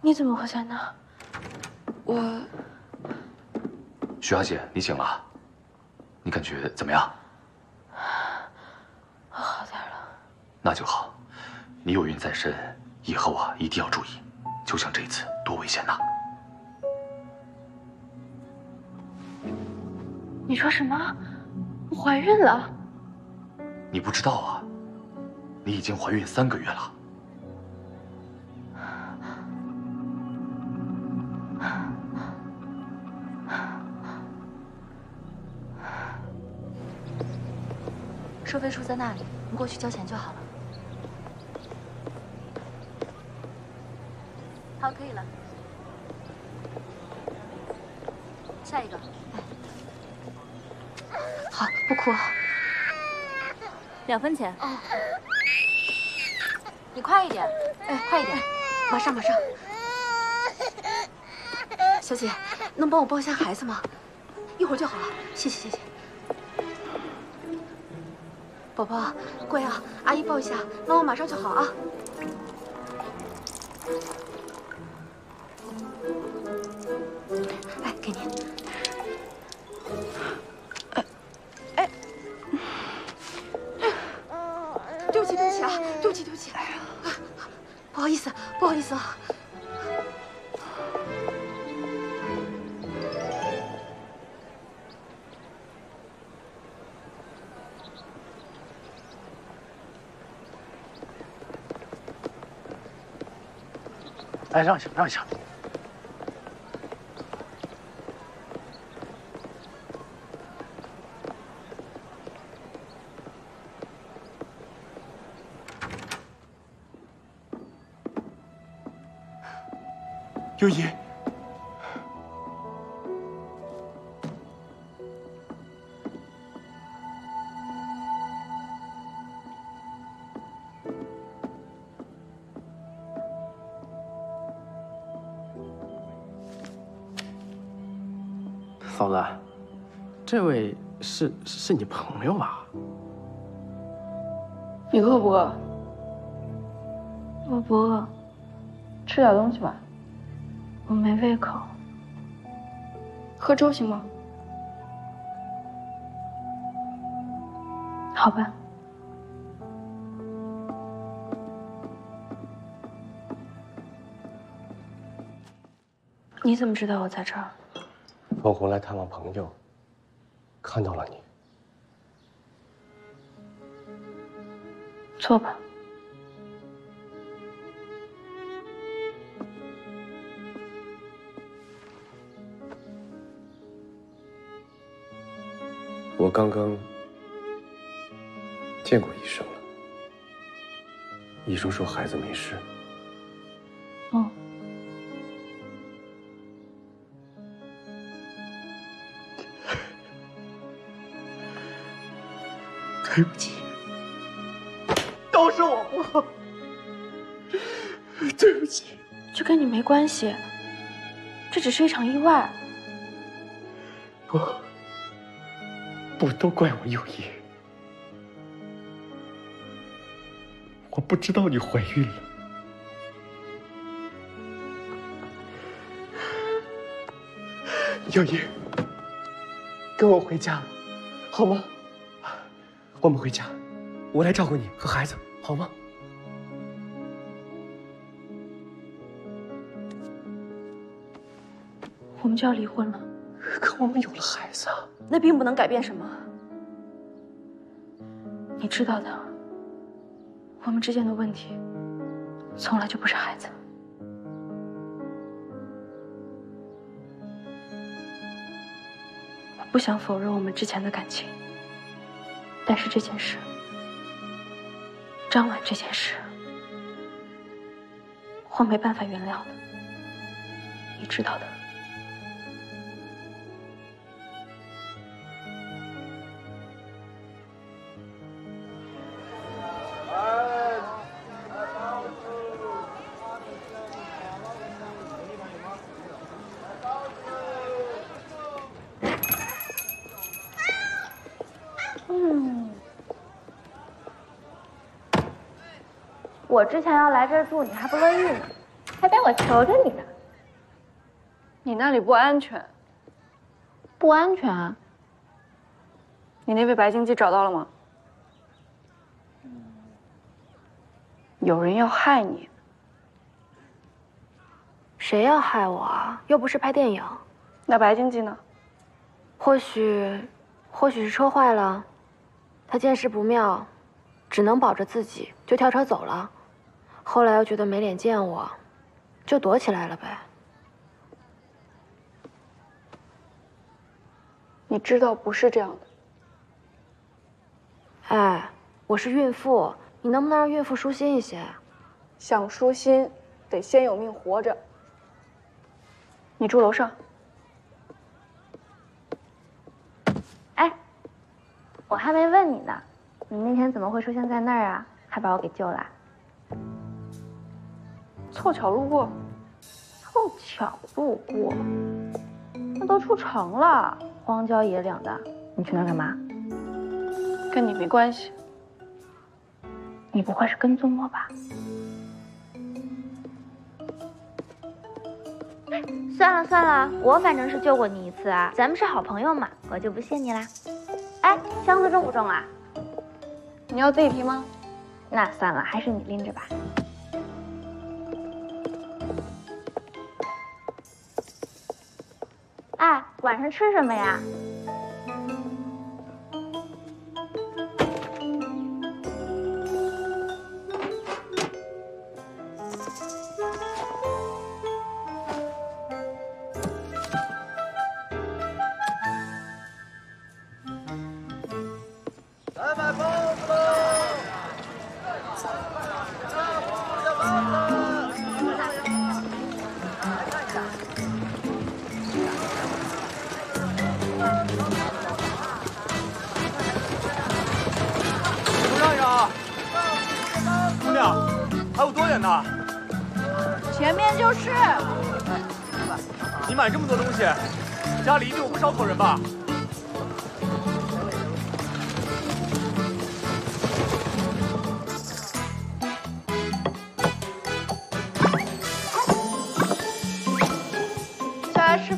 你怎么会在那？我……徐小姐，你醒了，你感觉怎么样？我好点了。那就好，你有孕在身。 以后啊，一定要注意，就像这次，多危险呐！你说什么？我怀孕了？你不知道啊，你已经怀孕3个月了。收费处在那里，你过去交钱就好了。 好，可以了。下一个，哎，好，不哭。2分钱。哦，你快一点，哎，快一点，马上马上。小姐，能帮我抱一下孩子吗？一会儿就好了，谢谢谢谢。宝宝，乖啊，阿姨抱一下，妈妈马上就好啊。 来，给您。哎，对不起，对不起啊，对不起，对不起。哎呀，不好意思，不好意思啊。哎，让一下，让一下。 优姨，嫂子，这位是你朋友吧？你饿不饿？我不饿，吃点东西吧。我没胃口。喝粥行吗？好吧。你怎么知道我在这儿？我回来探望朋友，看到了你。坐吧。 我刚刚见过医生了，医生说孩子没事。哦，对不起，都是我不好，对不起。这跟你没关系，这只是一场意外。我。 不都怪我有意，我不知道你怀孕了，有意，跟我回家，好吗？我们回家，我来照顾你和孩子，好吗？我们就要离婚了。 可我们有了孩子，那并不能改变什么。你知道的，我们之间的问题，从来就不是孩子。我不想否认我们之前的感情，但是这件事，张婉这件事，我没办法原谅的，你知道的。 我之前要来这儿住，你还不乐意呢，还带我求着你呢。你那里不安全。不安全啊？你那位白经济找到了吗？有人要害你。谁要害我啊？又不是拍电影。那白经济呢？或许是车坏了，他见势不妙，只能保着自己，就跳车走了。 后来又觉得没脸见我，就躲起来了呗。你知道不是这样的。哎，我是孕妇，你能不能让孕妇舒心一些？想舒心，得先有命活着。你住楼上。哎，我还没问你呢，你那天怎么会出现在那儿啊？还把我给救了。 凑巧路过，凑巧路过，那都出城了，荒郊野岭的，你去那儿干嘛？跟你没关系。你不会是跟踪我吧？算了算了，我反正是救过你一次啊，咱们是好朋友嘛，我就不谢你啦。哎，箱子重不重啊？你要自己提吗？那算了，还是你拎着吧。 哎，晚上吃什么呀？来买包子喽！来买包子！ 还有多远呢？前面就是。你买这么多东西，家里一定有不少口人吧？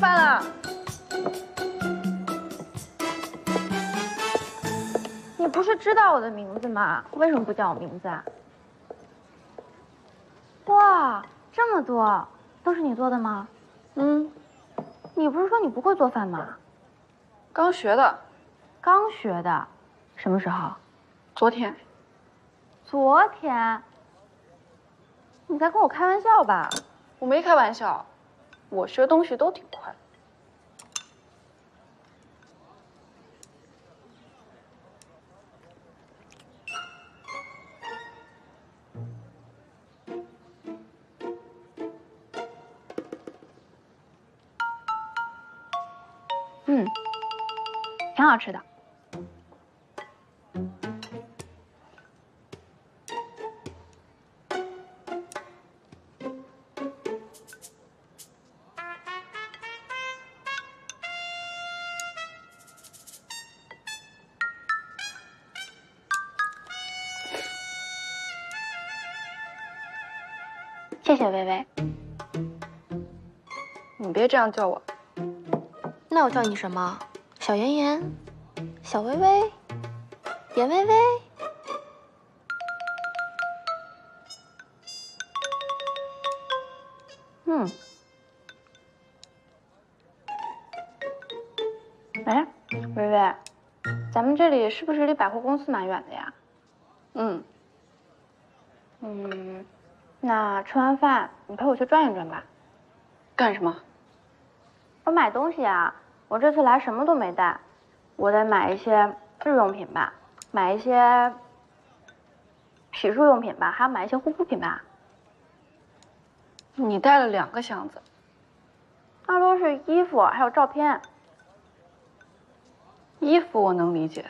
饭了？你不是知道我的名字吗？为什么不叫我名字啊？哇，这么多，都是你做的吗？嗯，你不是说你不会做饭吗？刚学的。刚学的，什么时候？昨天。昨天？你在跟我开玩笑吧？我没开玩笑。 我学东西都挺快，嗯，挺好吃的。谢谢薇薇，你别这样叫我。那我叫你什么？小妍妍，小薇薇，妍薇薇。嗯，哎，薇薇，咱们这里是不是离百货公司蛮远的呀？嗯，嗯。 那吃完饭，你陪我去转一转吧。干什么？我买东西啊！我这次来什么都没带，我得买一些日用品吧，买一些洗漱用品吧，还要买一些护肤品吧。你带了2个箱子，那都是衣服还有照片。衣服我能理解，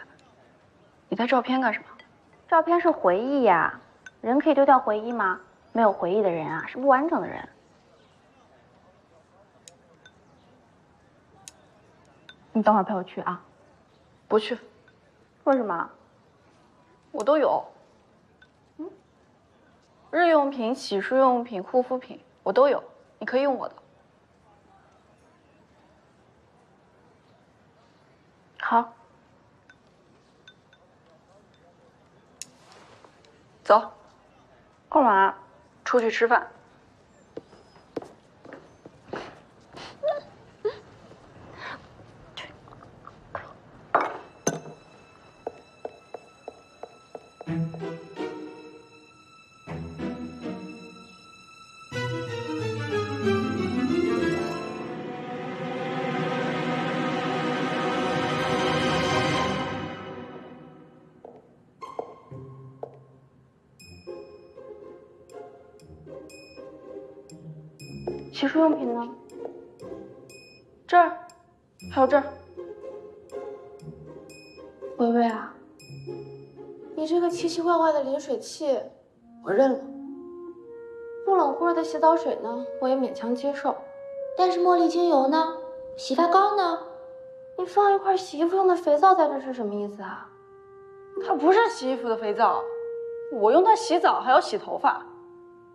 你带照片干什么？照片是回忆呀，人可以丢掉回忆吗？ 没有回忆的人啊，是不完整的人。你等会儿陪我去啊。不去。为什么？我都有。嗯。日用品、洗漱用品、护肤品，我都有，你可以用我的。好。走。干嘛？ 出去吃饭。洗漱用品呢？这儿，还有这儿。薇薇啊，你这个奇奇怪怪的淋水器，我认了。不冷不热的洗澡水呢，我也勉强接受。但是茉莉精油呢？洗发膏呢？你放一块洗衣服用的肥皂在这是什么意思啊？它不是洗衣服的肥皂，我用它洗澡还要洗头发。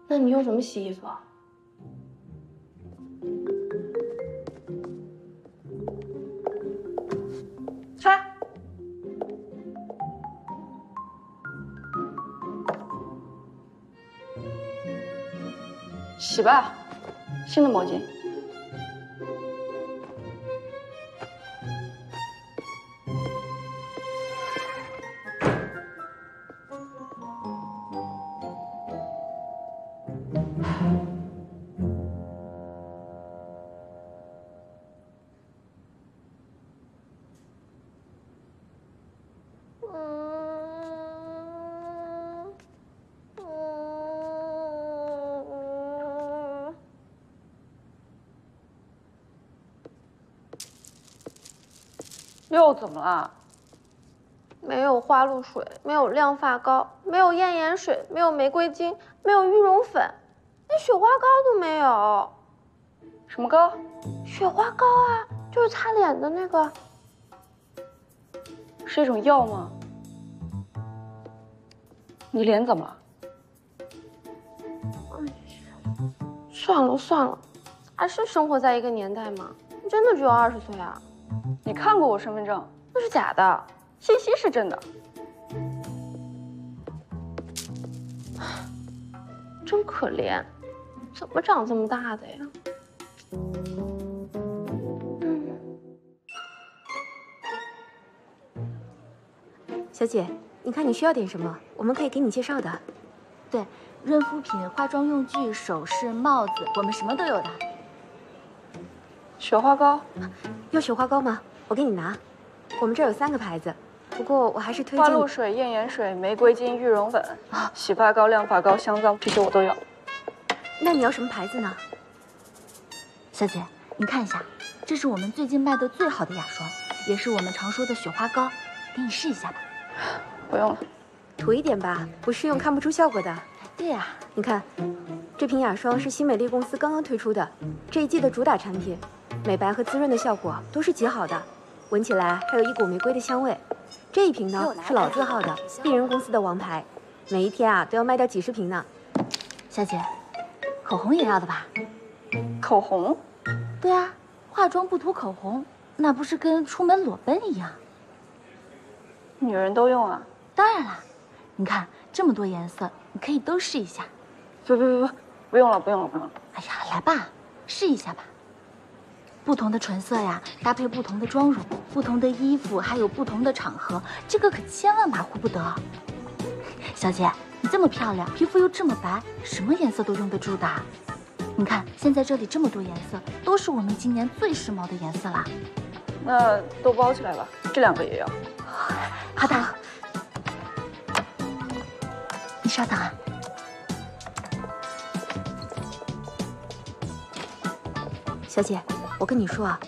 那你用什么洗衣服啊？ 穿，洗吧，新的毛巾。又怎么了？没有花露水，没有亮发膏，没有艳颜水，没有玫瑰精，没有玉容粉，连雪花膏都没有。什么膏？雪花膏啊，就是擦脸的那个。是一种药吗？你脸怎么了？哎呀，算了算了，还是生活在一个年代嘛。真的只有20岁啊！你看过我身份证，那是假的，信息是真的。真可怜，怎么长这么大的呀？ 小姐，你看你需要点什么，我们可以给你介绍的。对，润肤品、化妆用具、首饰、帽子，我们什么都有的。雪花膏，要雪花膏吗？我给你拿。我们这有3个牌子，不过我还是推荐花露水、艳颜水、玫瑰金、玉容粉、洗发膏、亮发膏、香皂，这些我都有。那你要什么牌子呢？小姐，你看一下，这是我们最近卖的最好的雅霜，也是我们常说的雪花膏，给你试一下吧。 不用了，涂一点吧，不试用看不出效果的。对呀，你看，这瓶雅霜是新美丽公司刚刚推出的，这一季的主打产品，美白和滋润的效果都是极好的，闻起来还有一股玫瑰的香味。这一瓶呢是老字号的丽人公司的王牌，每一天啊都要卖掉几10瓶呢。小姐，口红也要的吧？口红？对啊，化妆不涂口红，那不是跟出门裸奔一样？ 女人都用啊，当然啦，你看这么多颜色，你可以都试一下。不用了，不用了。哎呀，来吧，试一下吧。不同的唇色呀，搭配不同的妆容，不同的衣服，还有不同的场合，这个可千万马虎不得。小姐，你这么漂亮，皮肤又这么白，什么颜色都用得住的。你看现在这里这么多颜色，都是我们今年最时髦的颜色啦。那都包起来吧，这2个也要。 好的，你稍等啊。小姐，我跟你说啊，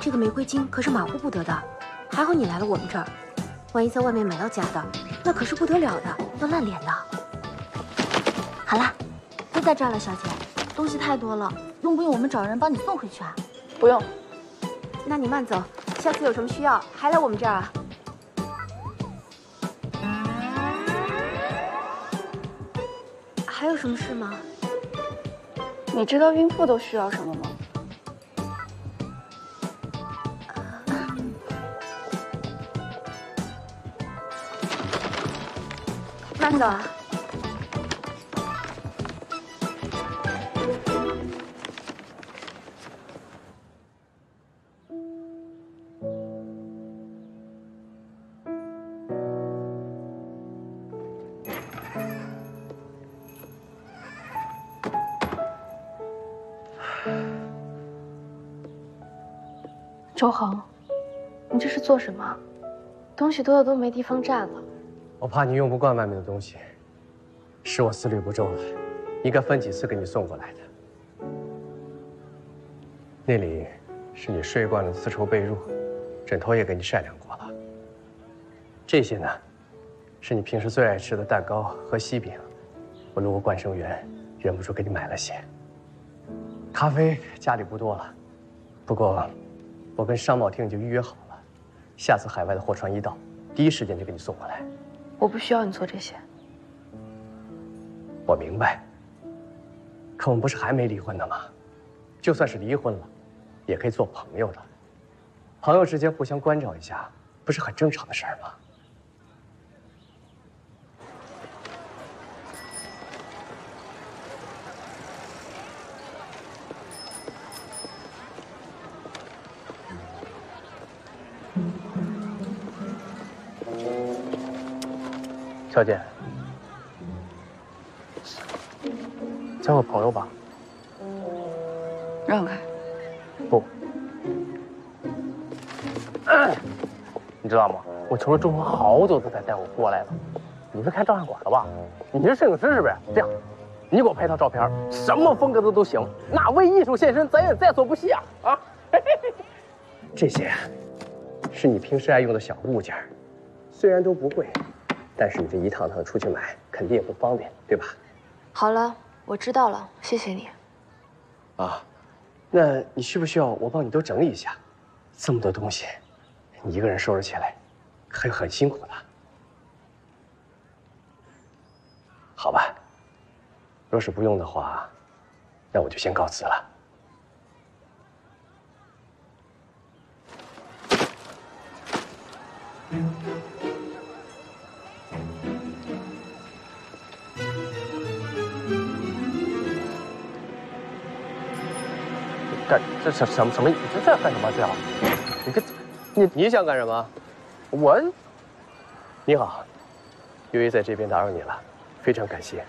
这个玫瑰金可是马虎不得的。还好你来了我们这儿，万一在外面买到假的，那可是不得了的，要烂脸的。好了，都在这儿了，小姐，东西太多了，用不用我们找人帮你送回去啊？不用。那你慢走，下次有什么需要还来我们这儿啊。 还有什么事吗？你知道孕妇都需要什么吗？慢走啊！周恒，你这是做什么？东西多的都没地方站了。我怕你用不惯外面的东西，是我思虑不周了，应该分几次给你送过来的。那里是你睡惯了的丝绸被褥，枕头也给你晒凉过了。这些呢，是你平时最爱吃的蛋糕和西饼，我路过冠生园，忍不住给你买了些。咖啡家里不多了，不过。 我跟商贸厅已经预约好了，下次海外的货船一到，第一时间就给你送过来。我不需要你做这些。我明白。可我们不是还没离婚呢吗？就算是离婚了，也可以做朋友的。朋友之间互相关照一下，不是很正常的事儿吗？小姐，叫我朋友吧。让开。不。你知道吗？我求了周恒好久，他才带我过来了。你是开照相馆的吧？你是摄影师是不是？这样，你给我拍一套照片，什么风格的都行。那为艺术献身，咱也在所不惜啊！啊，这些是你平时爱用的小物件，虽然都不贵。 但是你这一趟趟出去买，肯定也不方便，对吧？好了，我知道了，谢谢你。啊，那你需不需要我帮你都整理一下？这么多东西，你一个人收拾起来，还很辛苦的。好吧，若是不用的话，那我就先告辞了。干这什么？你这在干什么？最好，你跟，你想干什么？我，你好，由于在这边打扰你了，非常感谢。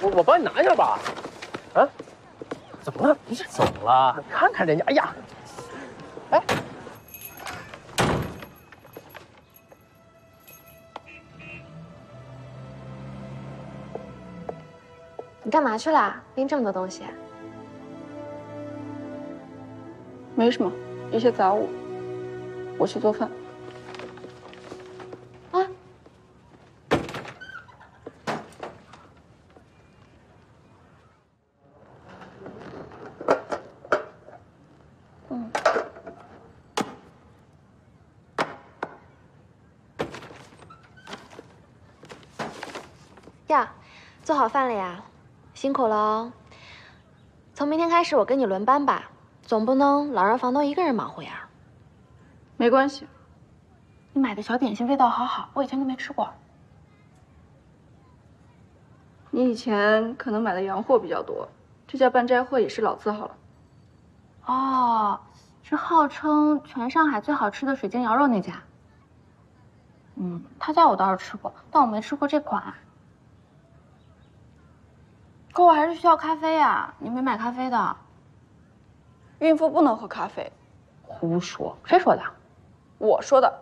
我帮你拿一下吧，啊？怎么了？不是怎么了？看看人家，哎呀，哎，你干嘛去了？拎这么多东西？没什么，一些杂物。我去做饭。 做好饭了呀，辛苦了哦。从明天开始我跟你轮班吧，总不能老让房东一个人忙活呀。没关系，你买的小点心味道好好，我以前都没吃过。你以前可能买的洋货比较多，这家办斋会也是老字号了。哦，是号称全上海最好吃的水晶羊肉那家。嗯，他家我倒是吃过，但我没吃过这款啊。 可我还是需要咖啡啊！你没买咖啡的，孕妇不能喝咖啡。胡说！谁说的？我说的。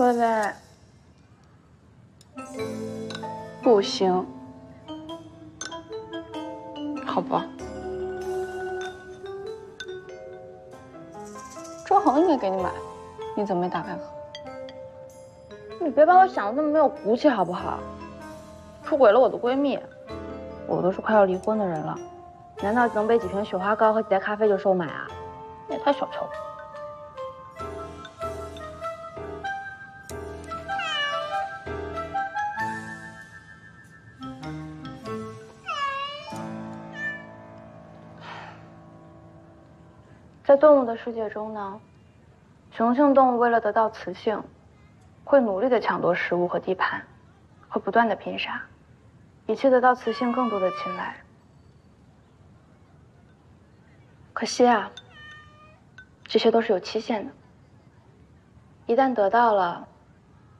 薇薇，不行，好吧。周恒应该给你买，你怎么没打开喝？你别把我想的那么没有骨气好不好？出轨了我的闺蜜，我都是快要离婚的人了，难道只能被几瓶雪花膏和几袋咖啡就收买啊？那也太小瞧我。 在动物的世界中呢，雄性动物为了得到雌性，会努力的抢夺食物和地盘，会不断的拼杀，以期得到雌性更多的青睐。可惜啊，这些都是有期限的。一旦得到了，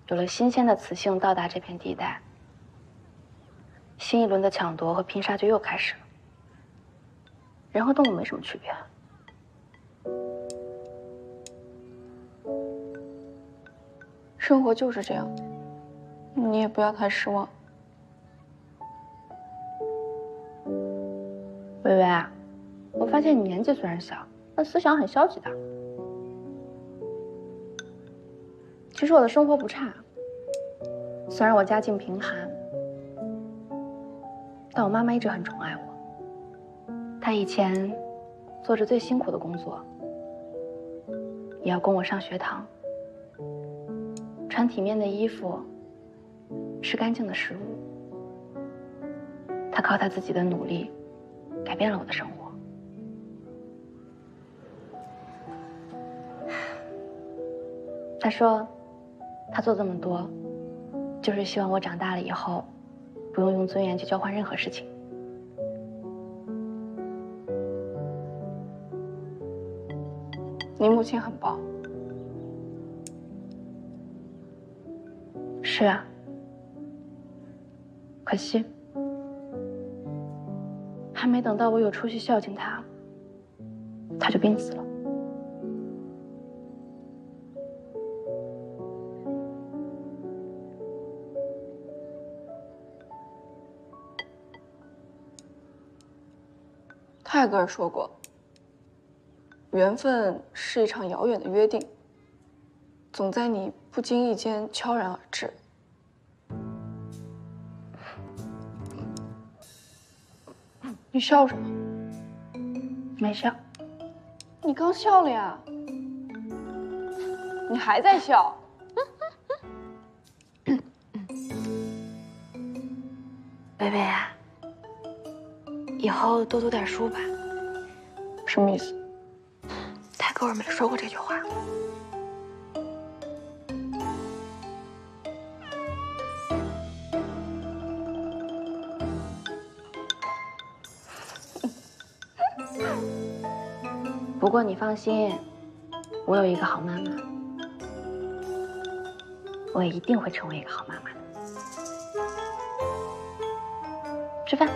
有了新鲜的雌性到达这片地带，新一轮的抢夺和拼杀就又开始了。人和动物没什么区别。 生活就是这样，你也不要太失望。薇薇啊，我发现你年纪虽然小，但思想很消极的。其实我的生活不差，虽然我家境贫寒，但我妈妈一直很宠爱我。她以前做着最辛苦的工作，也要供我上学堂。 穿体面的衣服，吃干净的食物。他靠他自己的努力，改变了我的生活。他说，他做这么多，就是希望我长大了以后，不用用尊严去交换任何事情。你母亲很棒。 是啊，可惜还没等到我有出息孝敬他，他就病死了。泰戈尔说过：“缘分是一场遥远的约定，总在你不经意间悄然而至。” 你笑什么？没事。你刚笑了呀？你还在笑？北北啊，以后多读点书吧。什么意思？他跟我们说过这句话。 不过你放心，我有一个好妈妈，我也一定会成为一个好妈妈的。吃饭。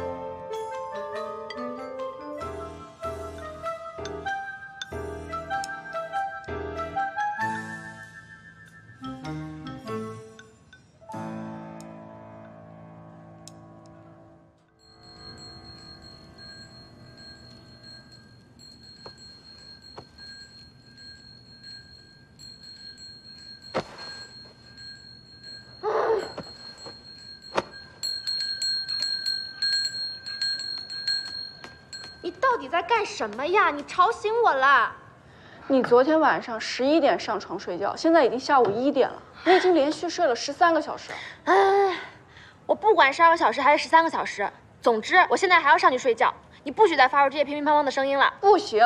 你在干什么呀？你吵醒我了！你昨天晚上11点上床睡觉，现在已经下午1点了，你已经连续睡了13个小时。哎，我不管12个小时还是13个小时，总之我现在还要上去睡觉。你不许再发出这些乒乒乓乓的声音了！不行，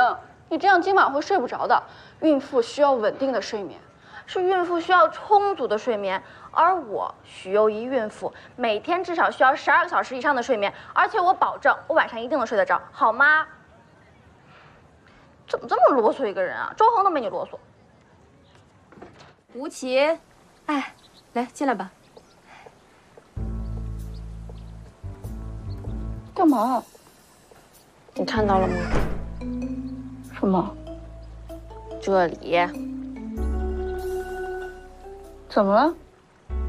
你这样今晚会睡不着的。孕妇需要稳定的睡眠，是孕妇需要充足的睡眠，而我许攸一孕妇每天至少需要12个小时以上的睡眠，而且我保证我晚上一定能睡得着，好吗？ 怎么这么啰嗦一个人啊？周恒都没你啰嗦。吴奇，哎，来进来吧。干嘛？你看到了吗？什么？这里。怎么了？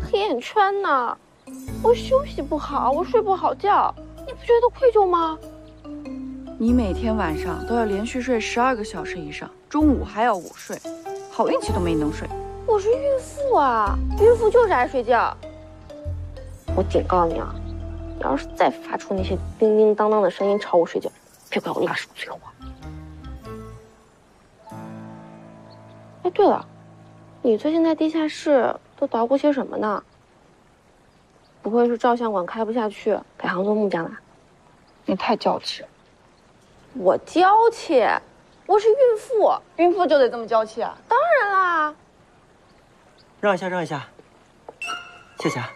黑眼圈呢？我休息不好，我睡不好觉，你不觉得愧疚吗？ 你每天晚上都要连续睡12个小时以上，中午还要午睡，好运气都没能睡。我是孕妇啊，孕妇就是爱睡觉。我警告你啊，你要是再发出那些叮叮当当的声音吵我睡觉，别怪我辣手摧火。哎，对了，你最近在地下室都捣鼓些什么呢？不会是照相馆开不下去，改行做木匠了？你太娇气了。 我娇气，我是孕妇，孕妇就得这么娇气啊！当然啦。让一下，让一下，谢谢啊。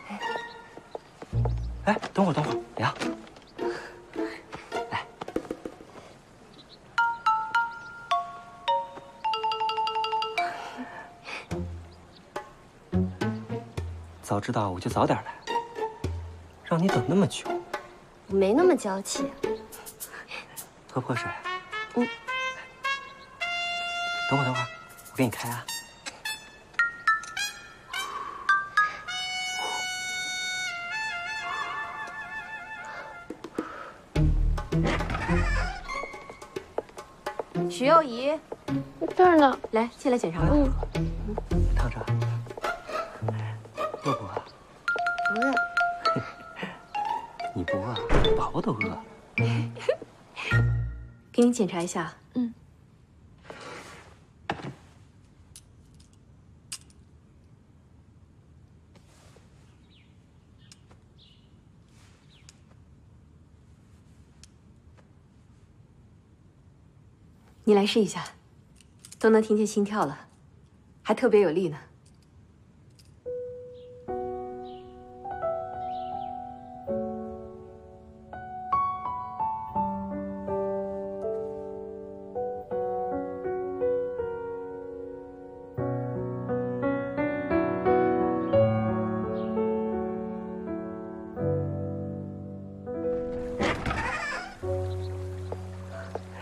哎，等会儿，等会儿，呀，来。早知道我就早点来，让你等那么久。我没那么娇气。 喝破水。嗯。等会儿，等会儿，我给你开啊。许攸一，这儿呢，来，进来检查吧。嗯。烫着。饿不饿？不饿。你不饿，宝宝都饿。给你检查一下，嗯，你来试一下，都能听见心跳了，还特别有力呢。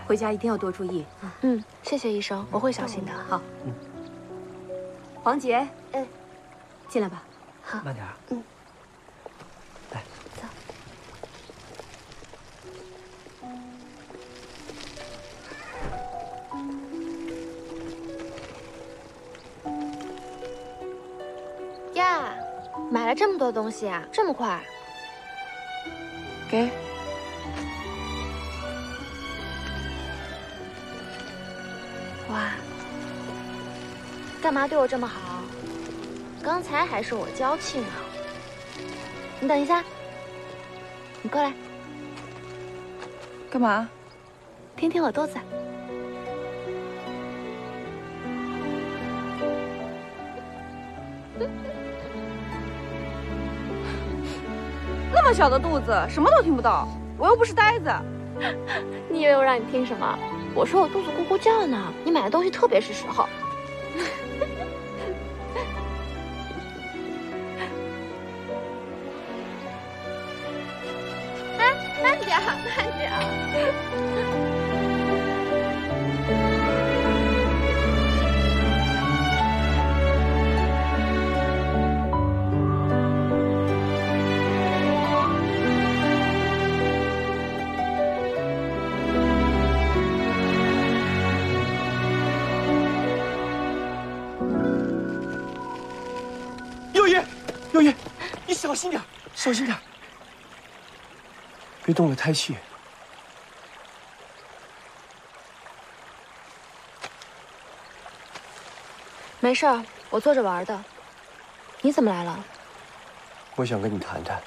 回家一定要多注意。嗯，谢谢医生，我会小心的。好。嗯。黄杰，嗯，进来吧。好，慢点。嗯。来，走。呀，买了这么多东西啊，这么快？给。哇，干嘛对我这么好？刚才还说我娇气呢。你等一下，你过来。干嘛？听听我肚子。 那么小的肚子，什么都听不到。我又不是呆子。你以为我让你听什么？我说我肚子咕咕叫呢。你买的东西特别是时候。哎，慢点，慢点。 小心点，小心点，别动了胎气。没事儿，我坐着玩的。你怎么来了？我想跟你谈谈。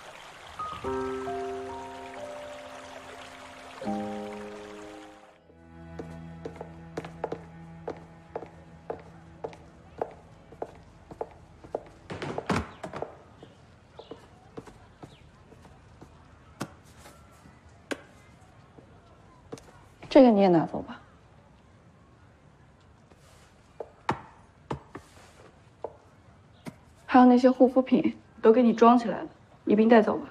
这个你也拿走吧。还有那些护肤品都给你装起来了，一并带走吧。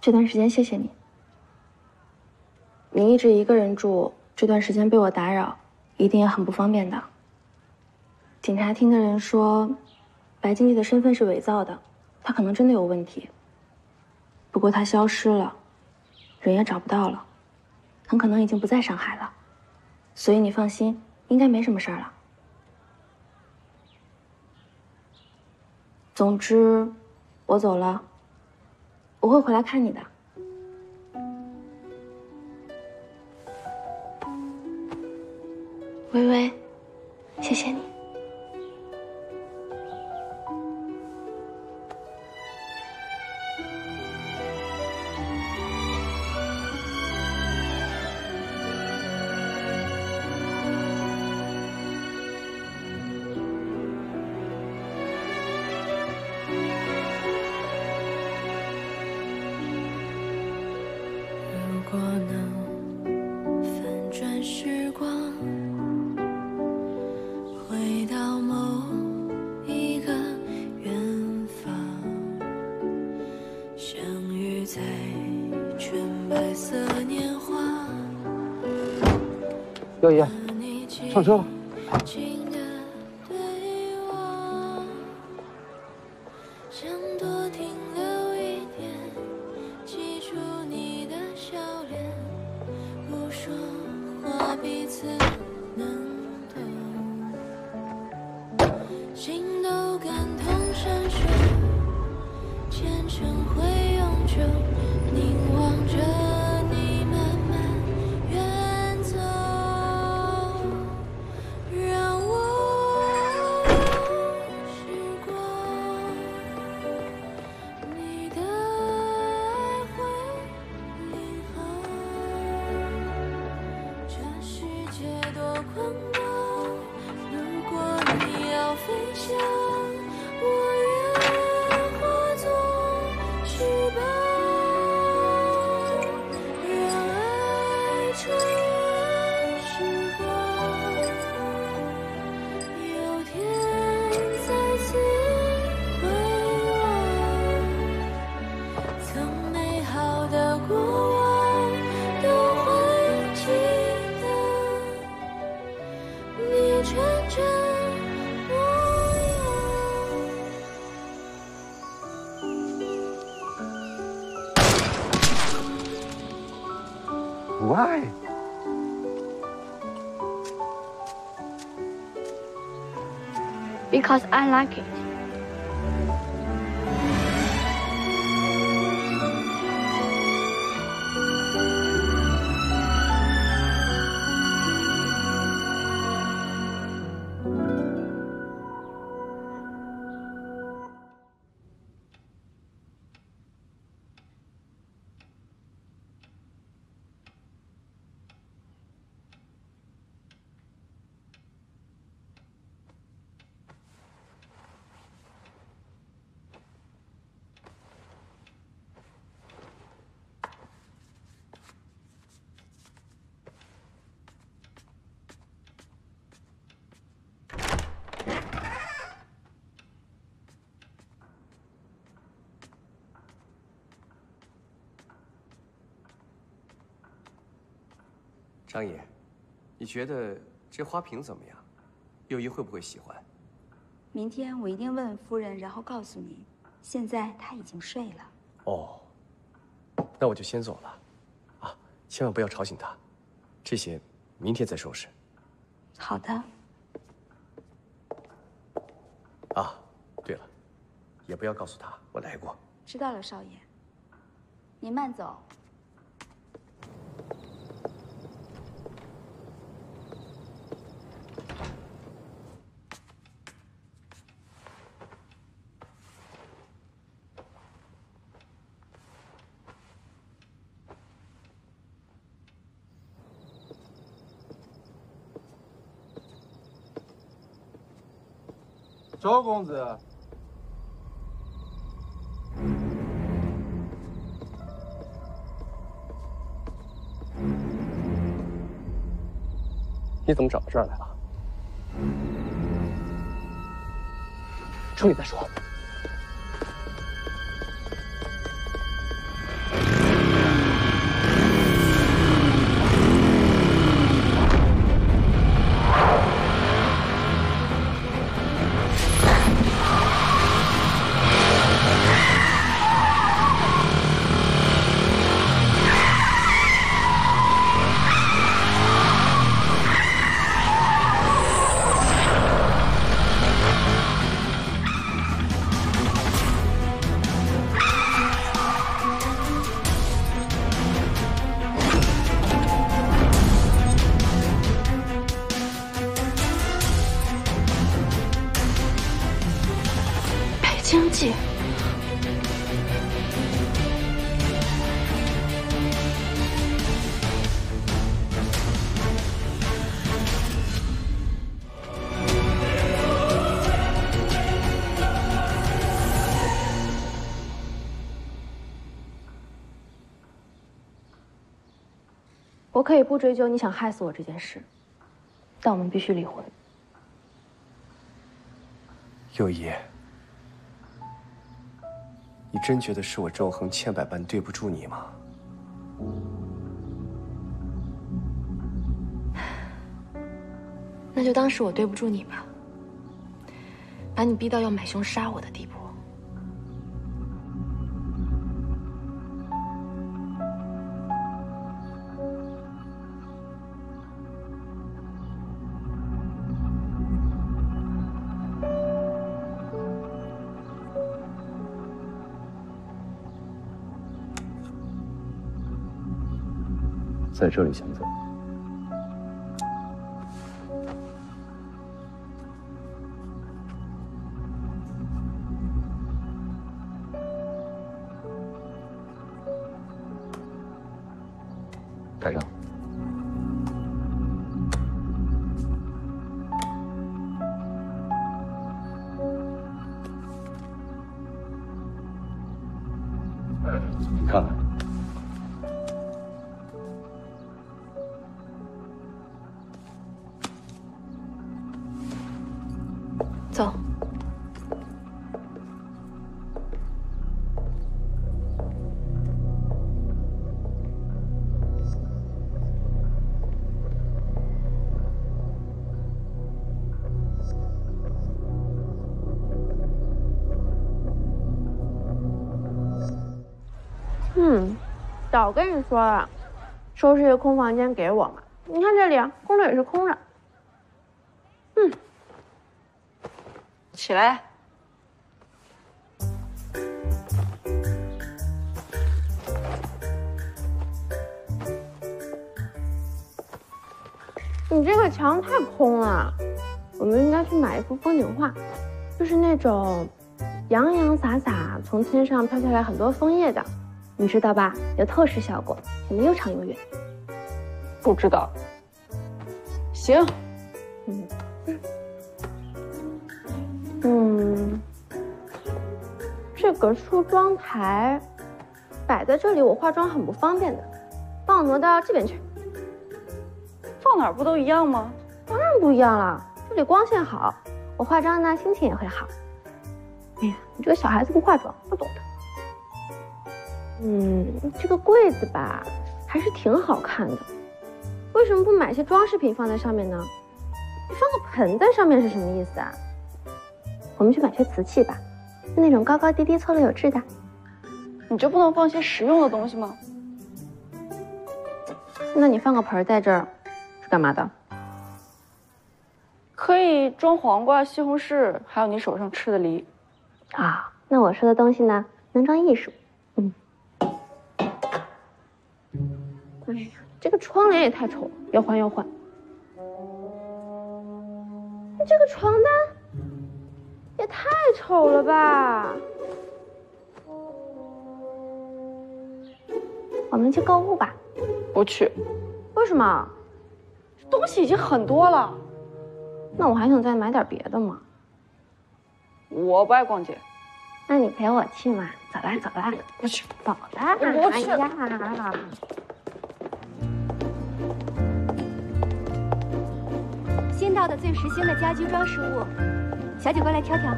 这段时间谢谢你。你一直一个人住，这段时间被我打扰，一定也很不方便的。警察厅的人说，白经济的身份是伪造的，他可能真的有问题。不过他消失了，人也找不到了。 很可能已经不在上海了，所以你放心，应该没什么事儿了。总之，我走了，我会回来看你的。微微，谢谢你。 六爷，上车吧。Because I like it. 张爷，你觉得这花瓶怎么样？幼仪会不会喜欢？明天我一定问夫人，然后告诉您。现在她已经睡了。哦，那我就先走了，啊，千万不要吵醒她。这些明天再收拾。好的。啊，对了，也不要告诉她我来过。知道了，少爷。您慢走。 周公子，你怎么找到这儿来了？出去再说。 我可以不追究你想害死我这件事，但我们必须离婚。幼仪，你真觉得是我周恒千百般对不住你吗？那就当是我对不住你吧，把你逼到要买凶杀我的地步。 在这里想走，带上。你看看。 走。早跟你说了，收拾一个空房间给我嘛。你看这里啊，空着也是空着。嗯。 起来！你这个墙太空了，我们应该去买一幅风景画，就是那种洋洋洒洒从天上飘下来很多枫叶的，你知道吧？有透视效果，显得又长又远。不知道。行。这个梳妆台摆在这里，我化妆很不方便的，帮我挪到这边去。放哪儿不都一样吗？当然不一样了，这里光线好，我化妆呢心情也会好。哎呀，你这个小孩子不化妆，不懂的。这个柜子吧，还是挺好看的，为什么不买些装饰品放在上面呢？你放个盆在上面是什么意思啊？我们去买些瓷器吧，那种高高低低、错落有致的。你就不能放些实用的东西吗？那你放个盆在这儿是干嘛的？可以装黄瓜、西红柿，还有你手上吃的梨。啊，那我说的东西呢，能装艺术。嗯。哎呀，这个窗帘也太丑了，要换要换。这个床单也太丑了吧！我们去购物吧。不去。为什么？东西已经很多了。那我还想再买点别的嘛。我不爱逛街。那你陪我去嘛？走啦走啦，不去，走啦！我去。哎呀！新到的最时兴的家居装饰物，小姐过来挑挑，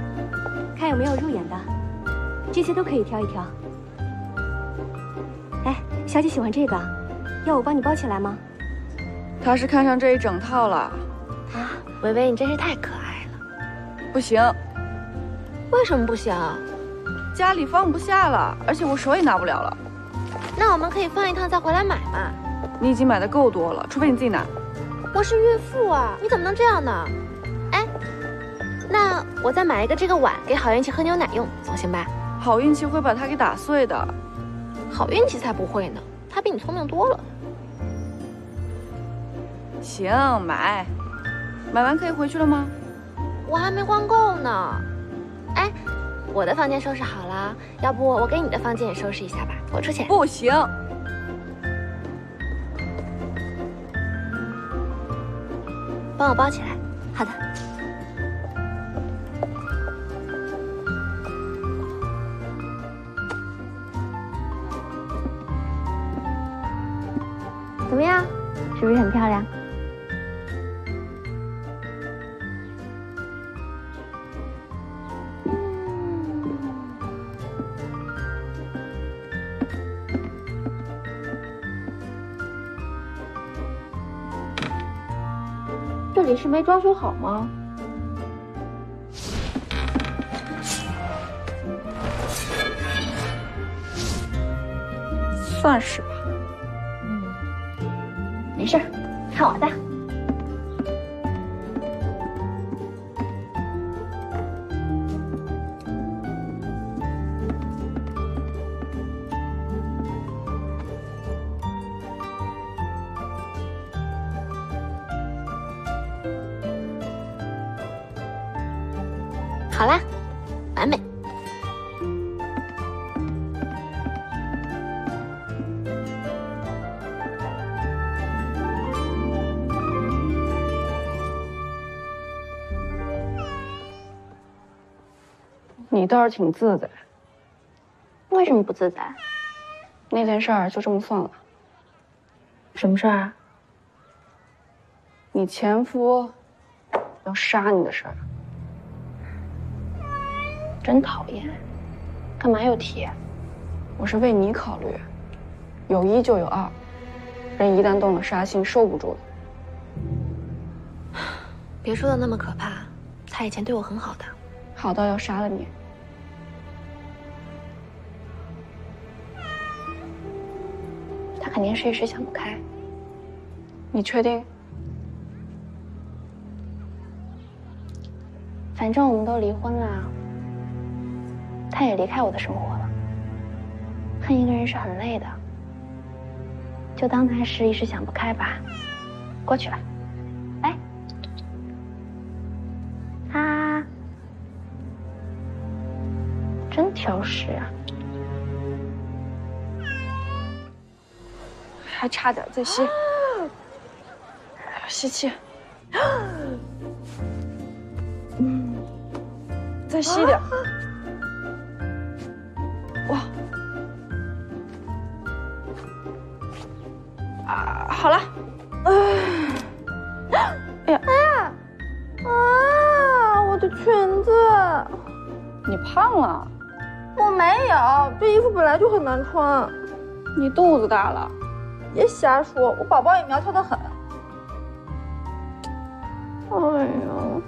看有没有入眼的，这些都可以挑一挑。哎，小姐喜欢这个，要我帮你包起来吗？她是看上这一整套了。啊，维维，你真是太可爱了。不行。为什么不行？家里放不下了，而且我手也拿不了了。那我们可以放一趟再回来买嘛。你已经买的够多了，除非你自己拿。我是孕妇啊，你怎么能这样呢？哎，那我再买一个这个碗给好运气喝牛奶用，总行吧？好运气会把它给打碎的。好运气才不会呢，他比你聪明多了。行，买。买完可以回去了吗？我还没换够呢。哎，我的房间收拾好了，要不我给你的房间也收拾一下吧？我出钱。不行。帮我包起来，好的。怎么样？是不是很漂亮？这里是没装修好吗？算是吧。嗯，没事儿，看我的。好啦，完美。你倒是挺自在。为什么不自在？那件事儿就这么算了。什么事儿？你前夫要杀你的事儿。真讨厌，干嘛又提？我是为你考虑，有一就有二，人一旦动了杀心，受不住的。别说的那么可怕，他以前对我很好的，好到要杀了你。他肯定是一时想不开。你确定？反正我们都离婚了。他也离开我的生活了。恨一个人是很累的，就当他是一时想不开吧，过去吧。哎，他真挑食啊！还差点，再吸，吸气，再吸点。哇，啊，好了，哎呀，啊，我的裙子，你胖了？我没有，这衣服本来就很难穿。你肚子大了？别瞎说，我宝宝也苗条的很。哎呦，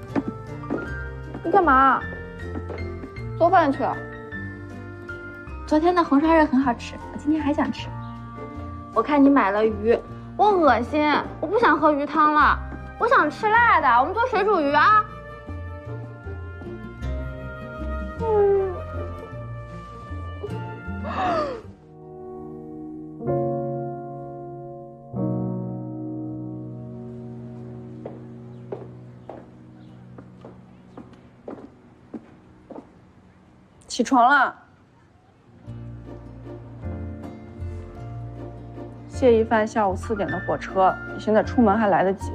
你干嘛？做饭去了？昨天的红烧肉很好吃，我今天还想吃。我看你买了鱼，我恶心，我不想喝鱼汤了，我想吃辣的。我们做水煮鱼啊。起床了，谢一帆下午4点的火车，你现在出门还来得及。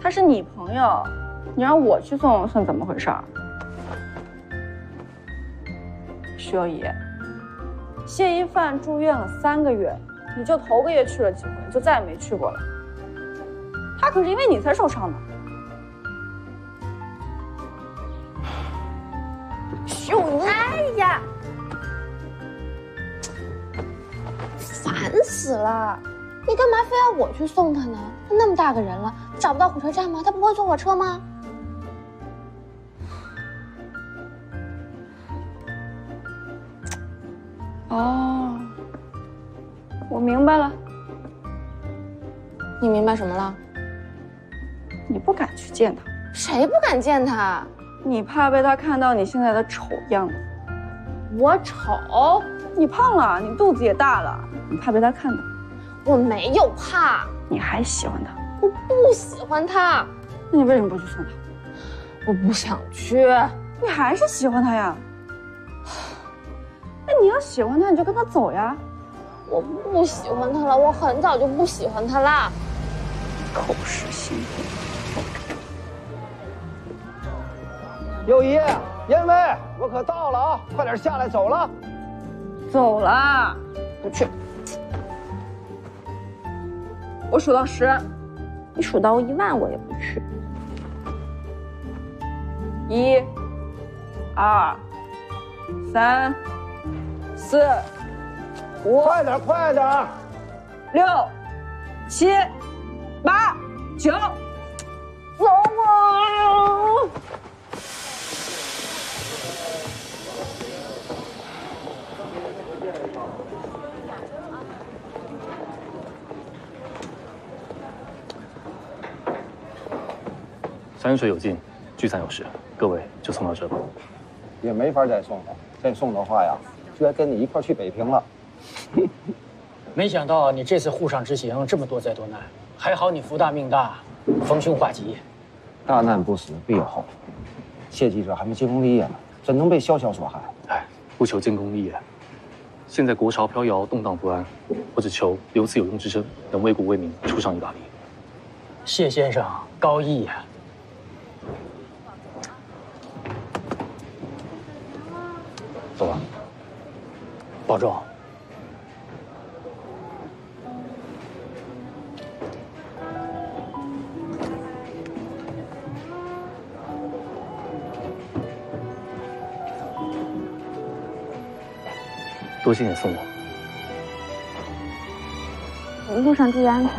他是你朋友，你让我去送算怎么回事儿？徐友仪，谢一帆住院了3个月，你就头个月去了几回，就再也没去过了。他可是因为你才受伤的。 哎呀，烦死了！你干嘛非要我去送他呢？他那么大个人了，找不到火车站吗？他不会坐火车吗？哦，我明白了。你明白什么了？你不敢去见他。谁不敢见他？ 你怕被他看到你现在的丑样子，我丑？你胖了，你肚子也大了，你怕被他看到？我没有怕。你还喜欢他？我不喜欢他。那你为什么不去送他？我不想去。你还是喜欢他呀？那你要喜欢他，你就跟他走呀。我不喜欢他了，我很早就不喜欢他啦。口是心非。 友谊，严威，我可到了啊！快点下来，走了，走了，不去。我数到10，你数到10000，我也不去。1、2、3、4、5，快点，快点，6、7、8、9，走我。 山水有尽，聚散有时。各位就送到这吧，也没法再送了。再送的话呀，就该跟你一块去北平了。没想到你这次沪上之行这么多灾多难，还好你福大命大，逢凶化吉。大难不死必有后福。谢记者还没建功立业呢，怎能被潇潇所害？哎，不求建功立业。现在国潮飘摇，动荡不安，我只求留此有用之身，能为国为民出上一把力。谢先生高义呀。 走吧，保重。多谢你送我。路上注意安全。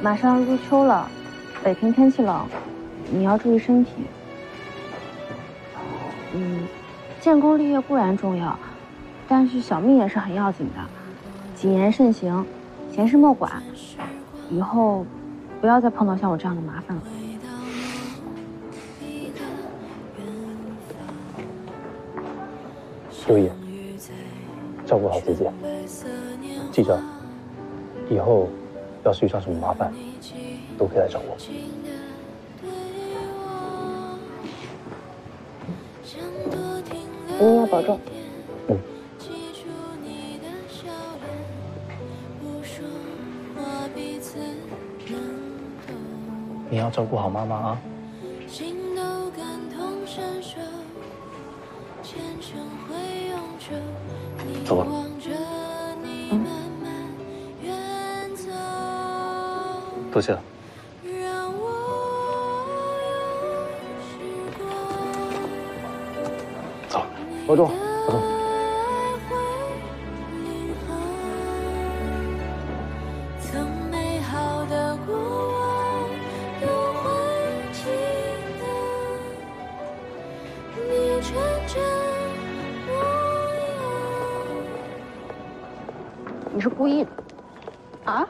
马上入秋了，北平天气冷，你要注意身体。 建功立业固然重要，但是小命也是很要紧的。谨言慎行，闲事莫管。以后不要再碰到像我这样的麻烦了。刘姨，照顾好自己。记着，以后要是遇上什么麻烦，都可以来找我。 你要保重。嗯。你要照顾好妈妈啊。走吧。嗯。多谢了。 保重，保重。你是故意的，啊？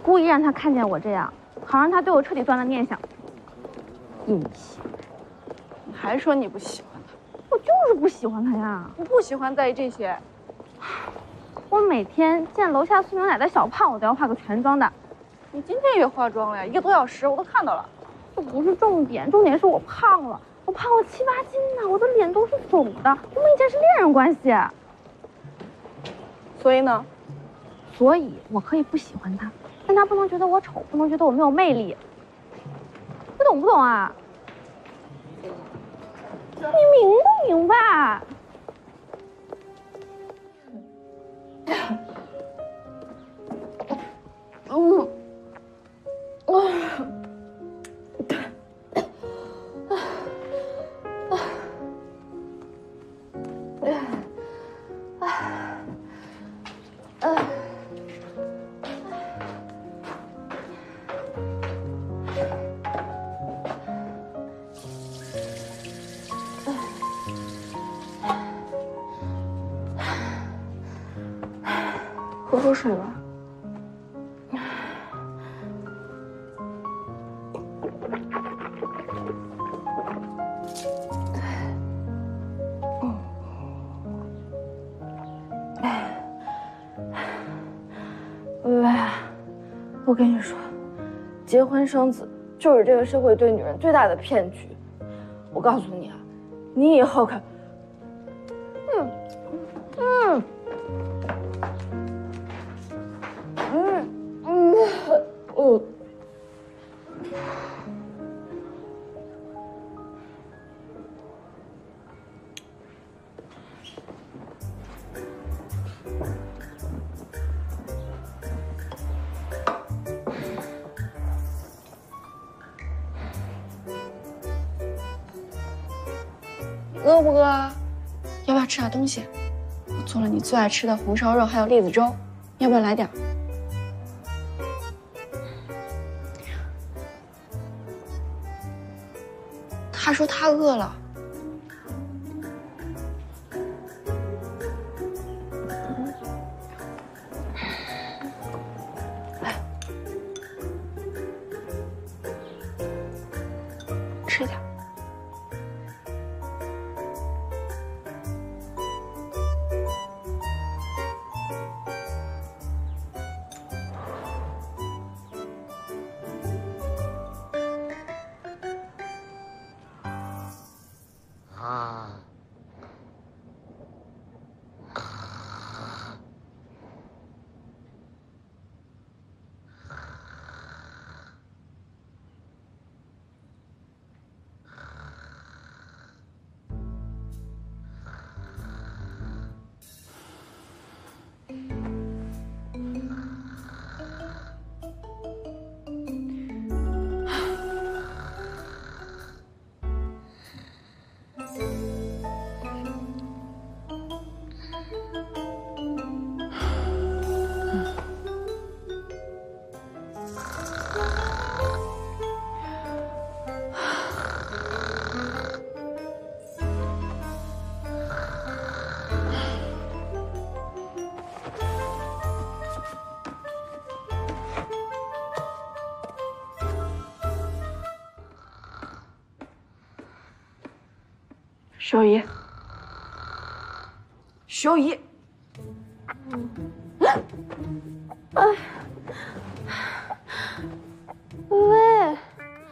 故意让他看见我这样，好让他对我彻底断了念想。硬气！你还说你不喜欢他？我就是不喜欢他呀！你不喜欢在意这些。我每天见楼下送牛奶的小胖，我都要化个全妆的。你今天也化妆了呀？1个多小时，我都看到了。这不是重点，重点是我胖了。 我胖了7、8斤呢，我的脸都是肿的。我们以前是恋人关系，所以呢，所以我可以不喜欢他，但他不能觉得我丑，不能觉得我没有魅力。你懂不懂啊？你明不明白？嗯，啊。 喝口水吧。薇薇，我跟你说，结婚生子就是这个社会对女人最大的骗局。我告诉你啊，你以后可……饿不饿啊？要不要吃点东西？我做了你最爱吃的红烧肉，还有栗子粥，要不要来点？他说他饿了。来，吃点。 徐姨，徐姨，哎，喂，你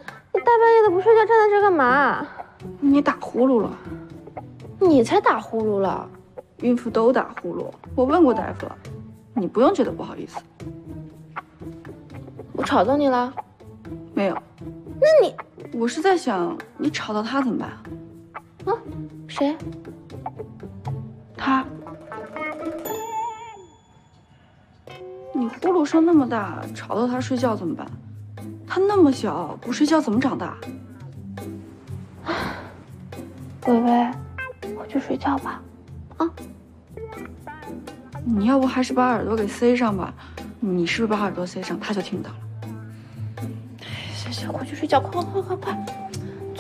大半夜的不睡觉，站在这干嘛？你打呼噜了？你才打呼噜了！孕妇都打呼噜，我问过大夫了，你不用觉得不好意思。我吵到你了？没有。那你……我是在想，你吵到他怎么办啊？ 啊，谁？他。你呼噜声那么大，吵到他睡觉怎么办？他那么小，不睡觉怎么长大？薇薇，我去睡觉吧。啊。你要不还是把耳朵给塞上吧？你是不是把耳朵塞上，他就听到了？行行，快去睡觉，快快快快快！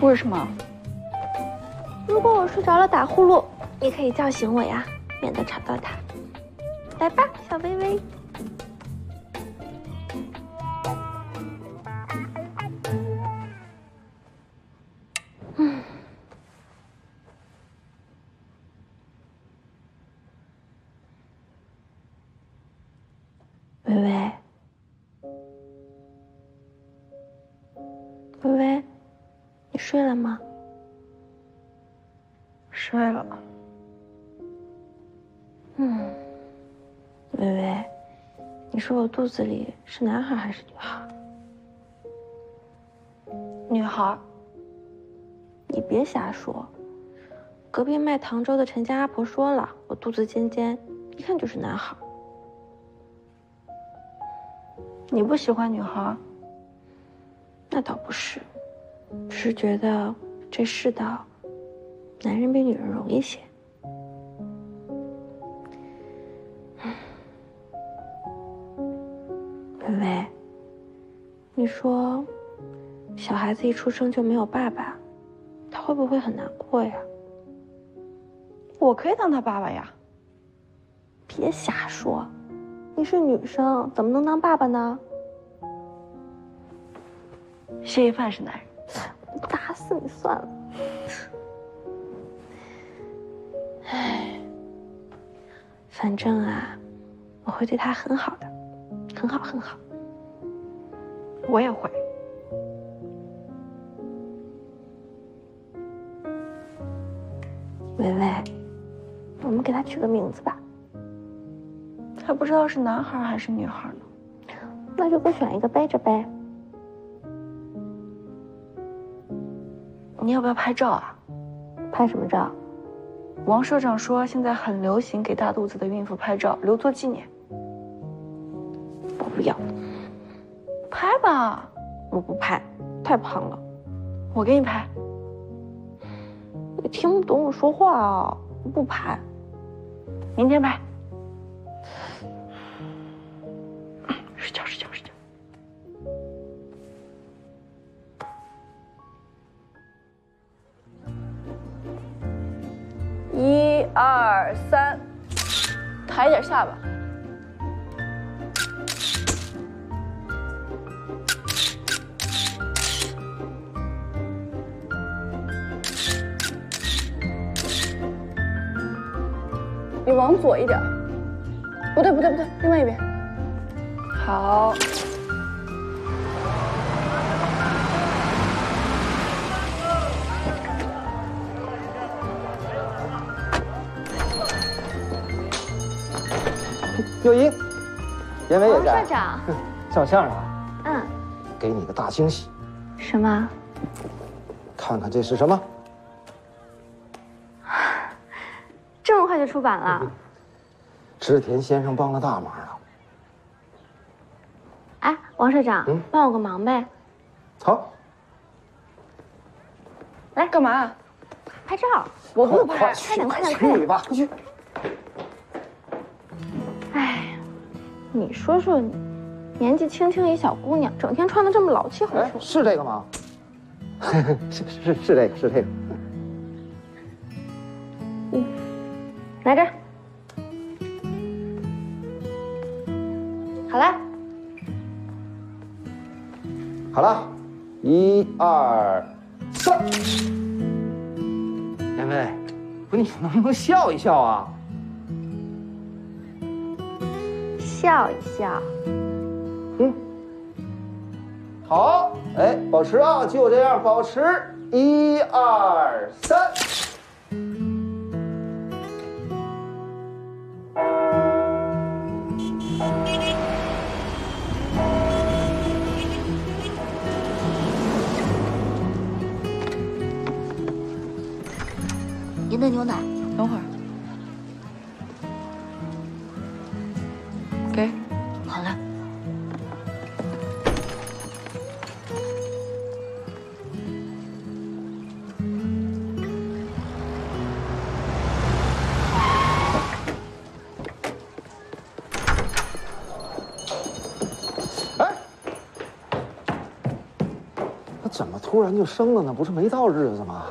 为什么？如果我睡着了打呼噜，你可以叫醒我呀，免得吵到他。来吧，小薇薇。薇薇。 薇薇，你睡了吗？睡了。薇薇，你说我肚子里是男孩还是女孩？女孩。你别瞎说，隔壁卖糖粥的陈家阿婆说了，我肚子尖尖，一看就是男孩。你不喜欢女孩？ 那倒不是，只是觉得这世道，男人比女人容易些。薇薇，你说，小孩子一出生就没有爸爸，他会不会很难过呀？我可以当他爸爸呀。别瞎说，你是女生，怎么能当爸爸呢？ 谢一凡是男人，我打死你算了。哎，反正啊，我会对他很好的，很好很好。我也会。薇薇，我们给他取个名字吧。还不知道是男孩还是女孩呢，那就各选一个背着呗。 你要不要拍照啊？拍什么照？王社长说现在很流行给大肚子的孕妇拍照，留作纪念。我不要。拍吧。我不拍，太胖了。我给你拍。你听不懂我说话啊！我不拍。明天拍。睡觉，睡觉，睡觉。 1、2、3，抬一点下巴。你往左一点，不对不对不对，另外一边。好。 有赢，严伟也在。王社长，上相声啊？嗯。给你个大惊喜。什么？看看这是什么？这么快就出版了？织田先生帮了大忙了。哎，王社长，帮我个忙呗。好。来，干嘛？拍照。我不拍。快点，快点，快点！你吧，快去。 你说说你，年纪轻轻一小姑娘，整天穿的这么老气横秋。是这个吗？是这个，是这个。嗯，来这儿。好了，好了，1、2、3。妍薇，不是你能不能笑一笑啊？ 笑一笑，好，哎，保持啊，就这样保持，1、2、3。您的牛奶，等会儿。 给，突然就生了呢？不是没到日子吗？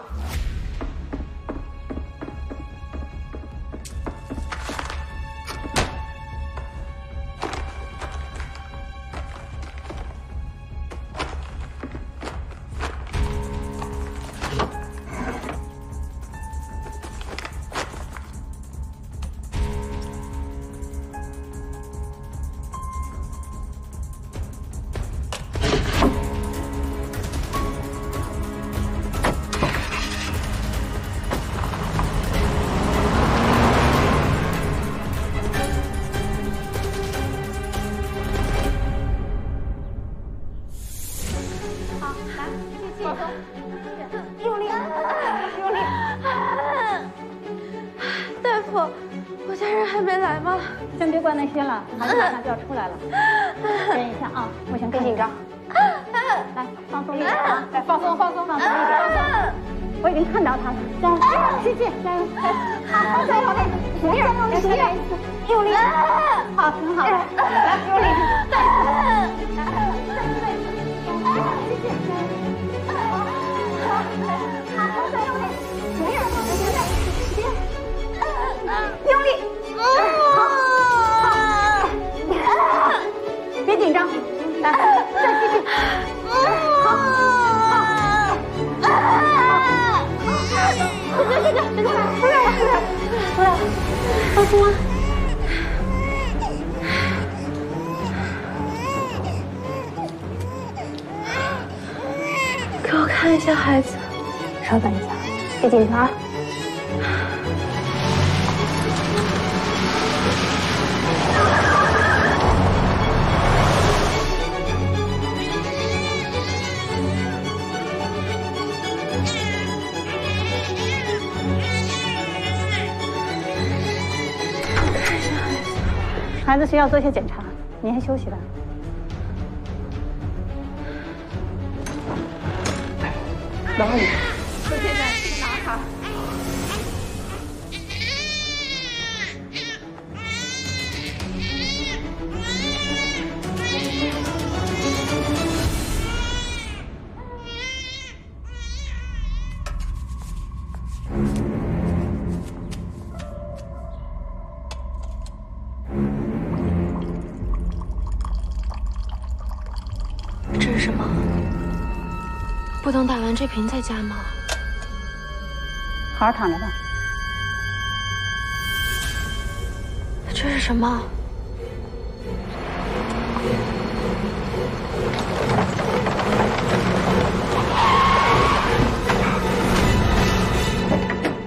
孩子需要做些检查，您还休息吧。哪里？就现在，这个拿卡。能打完这瓶再加吗？好好躺着吧。这是什么？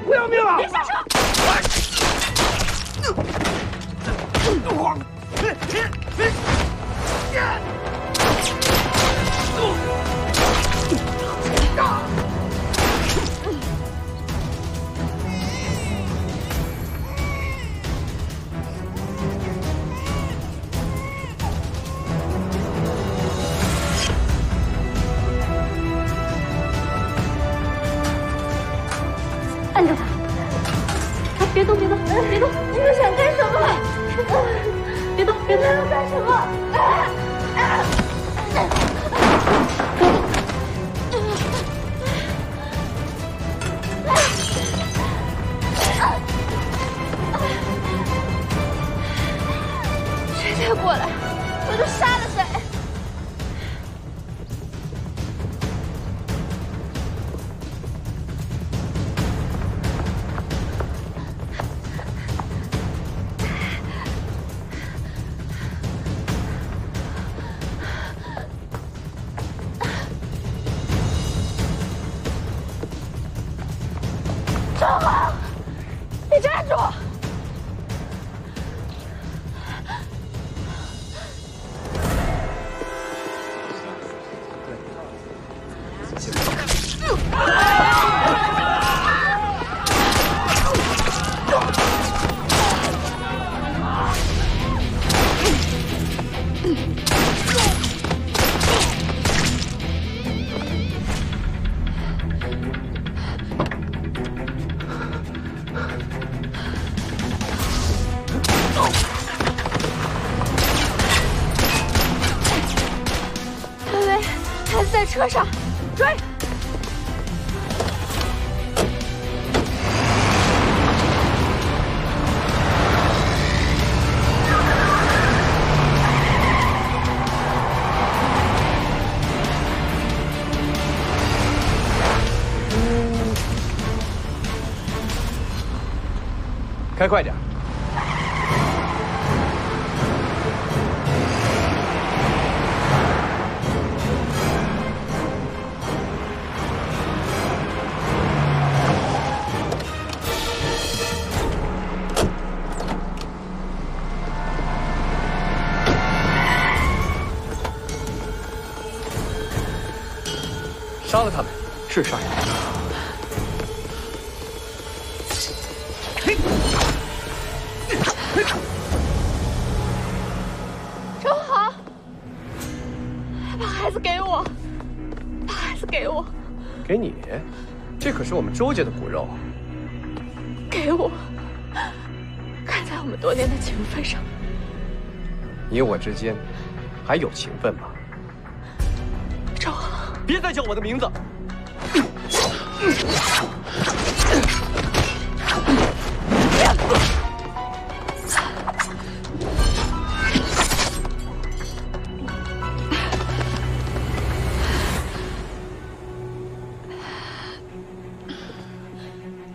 不要命了！别下车！车上追！开快点。 杀了他们，是杀人。周豪，把孩子给我，把孩子给我。给你？这可是我们周家的骨肉。给我，看在我们多年的情分上。你我之间还有情分吗？ 别再叫我的名字！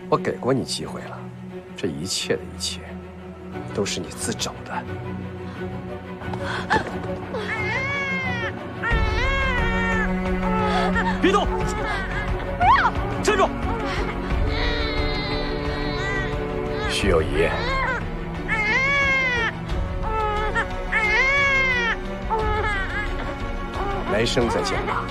我给过你机会了，这一切的一切，都是你自找的。 别动！不要！站住！徐有仪，来生再见吧。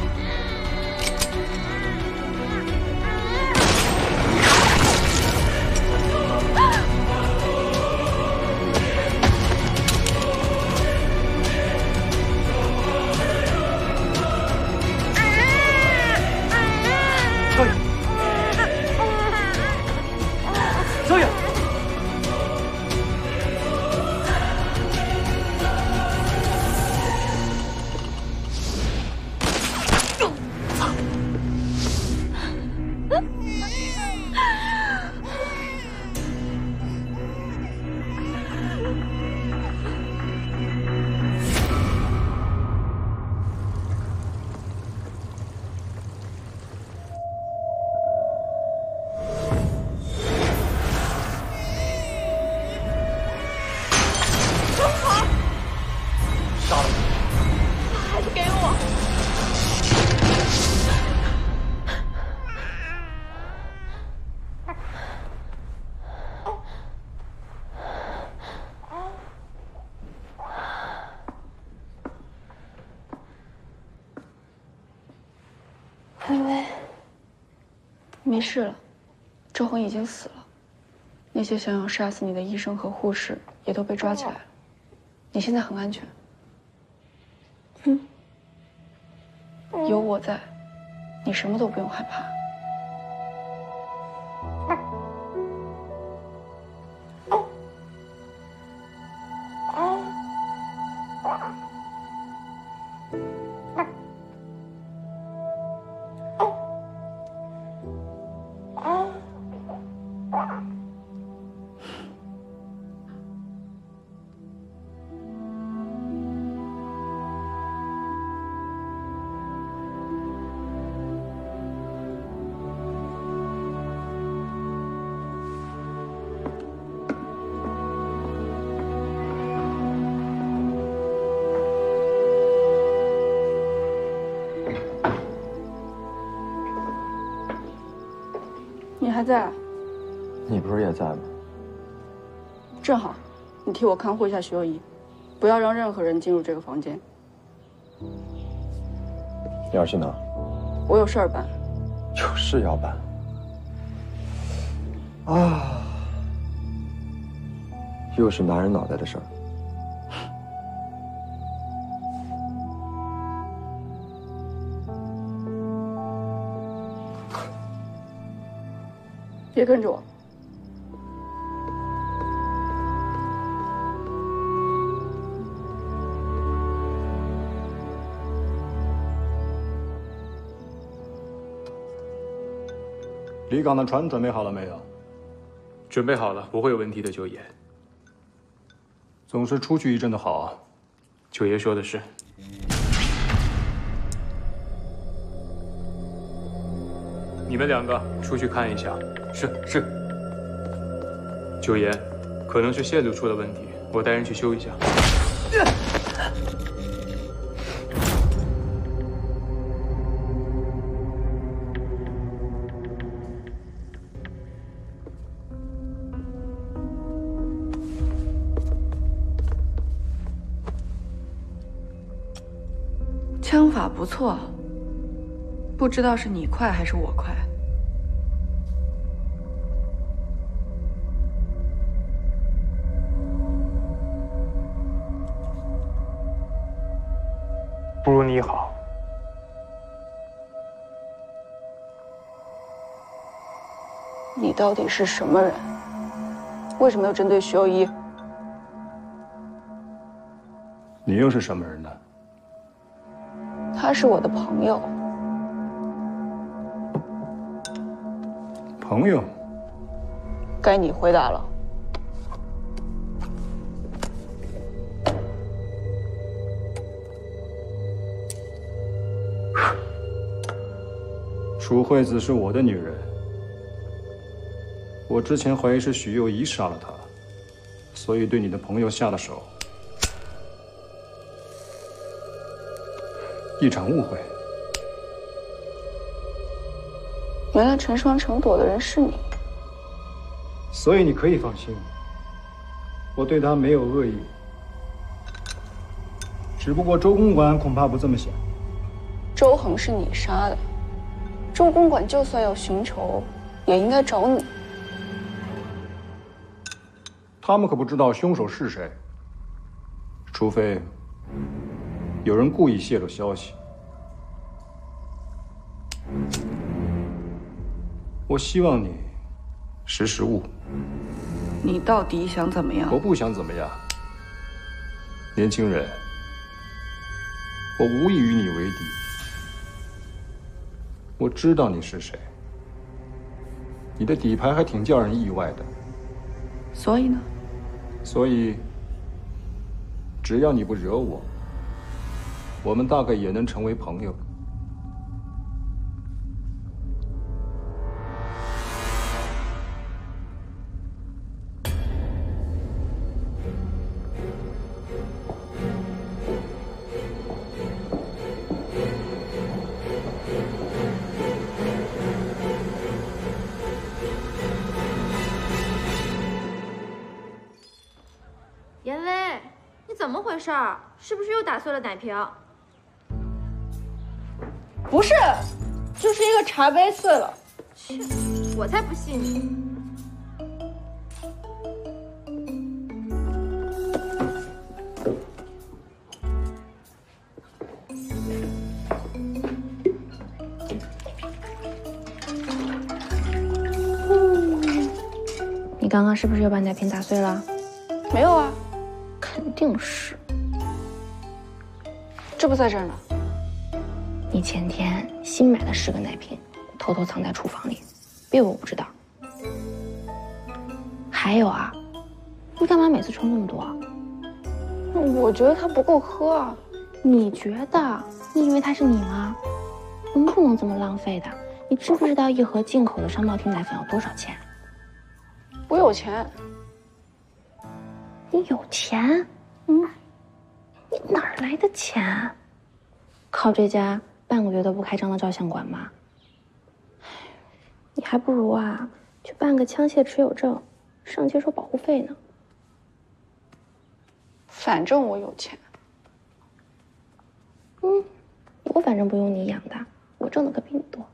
没事了，周红已经死了，那些想要杀死你的医生和护士也都被抓起来了，你现在很安全。嗯，有我在，你什么都不用害怕。还在，你不是也在吗？正好，你替我看护一下徐有仪，不要让任何人进入这个房间。你要去哪？我有事儿办。有事要办。啊，又是拿人脑袋的事儿。别跟着我！离港的船准备好了没有？准备好了，不会有问题的，九爷。总是出去一阵的好啊。九爷说的是。 你们两个出去看一下。是是。九爷，可能是线路出了问题，我带人去修一下。枪法不错，不知道是你快还是我快。 不如你好。你到底是什么人？为什么要针对徐幼一？你又是什么人呢？他是我的朋友。朋友？该你回答了。 楚惠子是我的女人，我之前怀疑是许幼仪杀了她，所以对你的朋友下了手。一场误会。原来成双成朵的人是你，所以你可以放心，我对她没有恶意。只不过周公馆恐怕不这么想。周恒是你杀的。 周公馆就算要寻仇，也应该找你。他们可不知道凶手是谁，除非有人故意泄露消息。我希望你识时务。你到底想怎么样？我不想怎么样，年轻人，我无意与你为敌。 我知道你是谁，你的底牌还挺叫人意外的。所以呢？所以，只要你不惹我，我们大概也能成为朋友。事儿是不是又打碎了奶瓶？不是，就是一个茶杯碎了。切，我才不信你！你刚刚是不是又把奶瓶打碎了？没有啊，肯定是。 这不在这儿呢。你前天新买了10个奶瓶，偷偷藏在厨房里，别以为我不知道。还有啊，你干嘛每次冲那么多？我觉得它不够喝啊。你觉得？你以为它是你吗？我们不能这么浪费的。你知不知道一盒进口的商贸厅奶粉要多少钱？我有钱。你有钱？嗯。 你哪来的钱啊？靠这家半个月都不开张的照相馆吗？你还不如啊，去办个枪械持有证，上街收保护费呢。反正我有钱。嗯，我反正不用你养的，我挣的可比你多。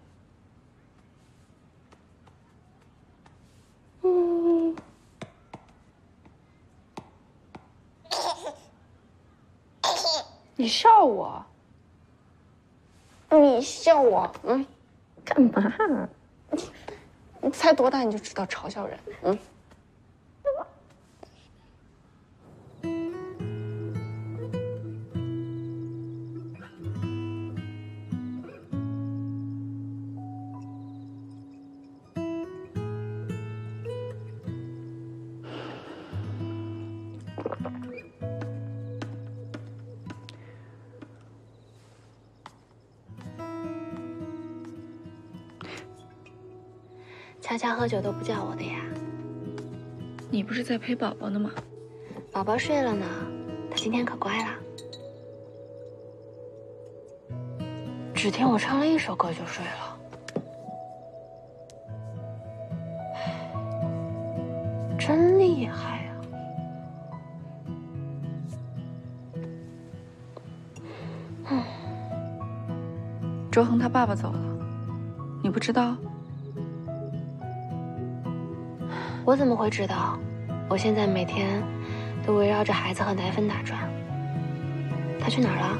嗯。 你笑我，你笑我，嗯，干嘛？你才多大你就知道嘲笑人，嗯。 悄悄喝酒都不叫我的呀，你不是在陪宝宝呢吗？宝宝睡了呢，他今天可乖了。只听我唱了一首歌就睡了。 真厉害啊！嗯，周恒他爸爸走了，你不知道？我怎么会知道？我现在每天都围绕着孩子和奶粉打转。他去哪儿了？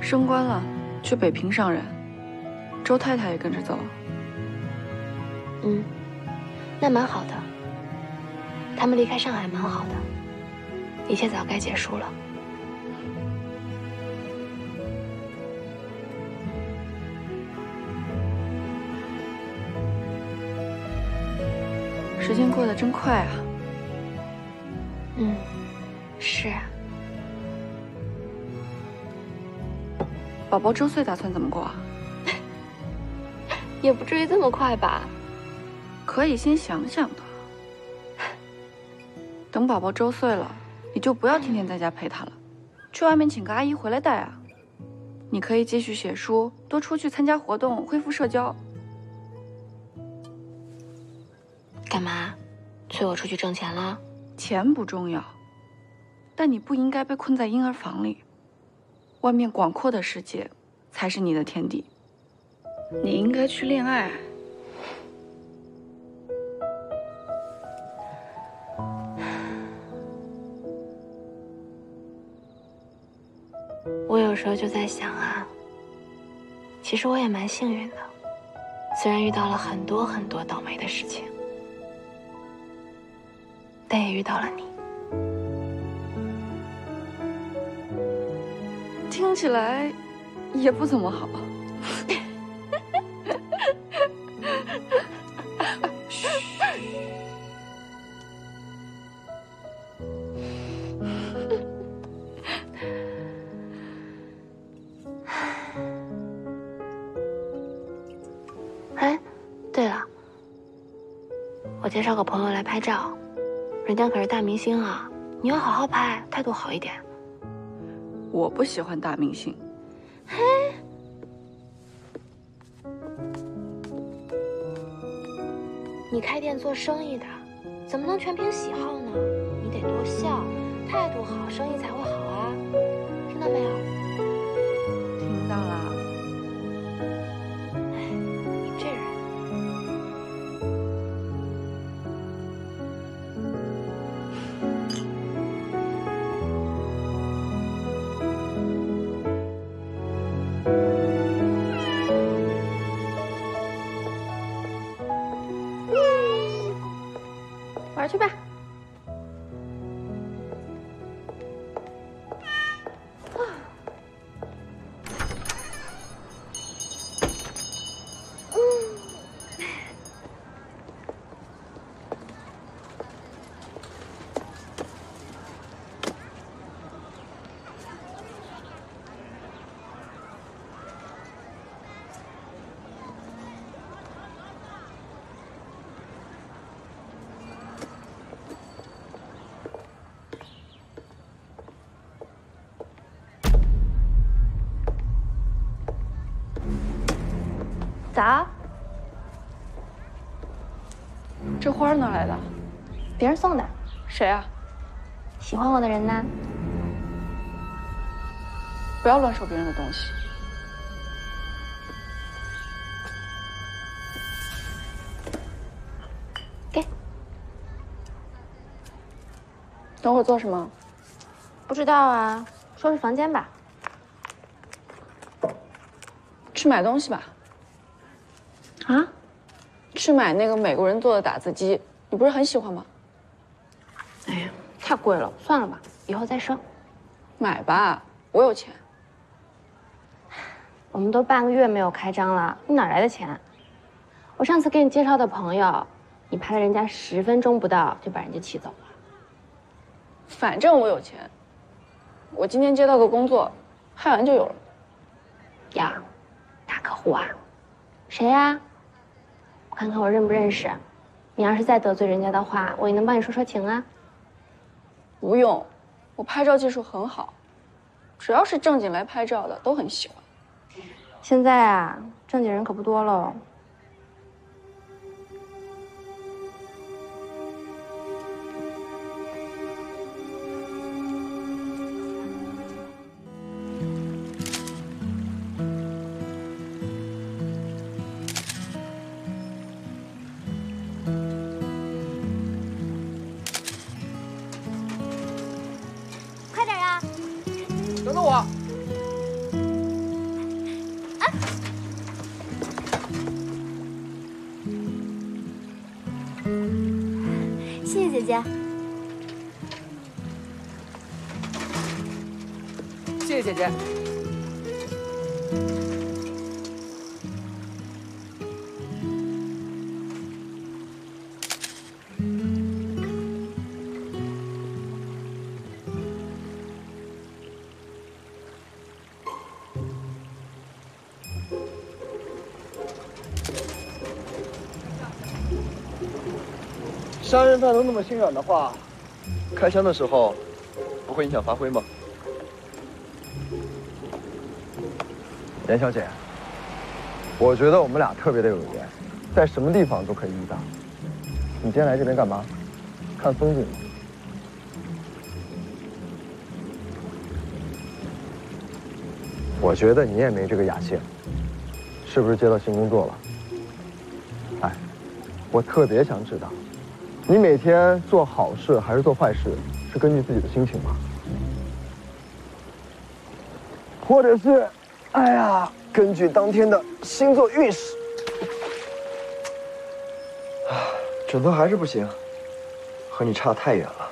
升官了，去北平上任。周太太也跟着走了。嗯，那蛮好的。 他们离开上海蛮好的，一切早该结束了。时间过得真快啊。嗯，是啊。宝宝周岁打算怎么过啊？也不至于这么快吧？可以先想想的。 等宝宝周岁了，你就不要天天在家陪他了，去外面请个阿姨回来带啊。你可以继续写书，多出去参加活动，恢复社交。干嘛？催我出去挣钱了？钱不重要，但你不应该被困在婴儿房里。外面广阔的世界才是你的天地。你应该去恋爱。 我有时候就在想啊，其实我也蛮幸运的，虽然遇到了很多很多倒霉的事情，但也遇到了你。听起来也不怎么好。嘘。介绍个朋友来拍照，人家可是大明星啊！你要好好拍，态度好一点。我不喜欢大明星。嘿，你开店做生意的，怎么能全凭喜好呢？你得多笑，态度好，生意才会好啊！听到没有？听到了。 玩去吧。早，这花哪来的？别人送的。谁啊？喜欢我的人呢？不要乱收别人的东西。给。等会儿做什么？不知道啊，收拾房间吧。去买东西吧。 啊，去买那个美国人做的打字机，你不是很喜欢吗？哎呀，太贵了，算了吧，以后再收。买吧，我有钱。我们都半个月没有开张了，你哪来的钱？我上次给你介绍的朋友，你拍了人家10分钟不到就把人家气走了。反正我有钱，我今天接到个工作，拍完就有了。呀，大客户啊，谁呀？ 我看看我认不认识，你要是再得罪人家的话，我也能帮你说说情啊。不用，我拍照技术很好，只要是正经来拍照的都很喜欢。现在啊，正经人可不多喽。 等等我！啊！谢谢姐姐，谢谢姐姐。杀人犯都那么心软的话，开枪的时候不会影响发挥吗？严小姐，我觉得我们俩特别的有缘，在什么地方都可以遇到。你今天来这边干嘛？看风景吗？我觉得你也没这个雅兴，是不是接到新工作了？哎，我特别想知道。 你每天做好事还是做坏事，是根据自己的心情吗？或者是，哎呀，根据当天的星座运势。啊，准分还是不行，和你差太远了。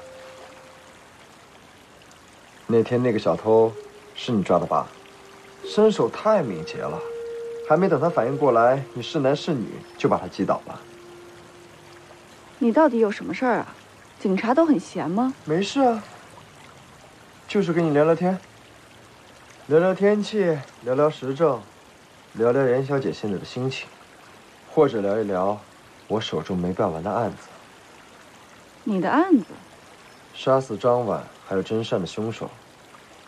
那天那个小偷是你抓的吧？身手太敏捷了，还没等他反应过来你是男是女，就把他击倒了。 你到底有什么事儿啊？警察都很闲吗？没事啊，就是跟你聊聊天，聊聊天气，聊聊时政，聊聊严小姐现在的心情，或者聊一聊我手中没办完的案子。你的案子？杀死张婉还有真善的凶手，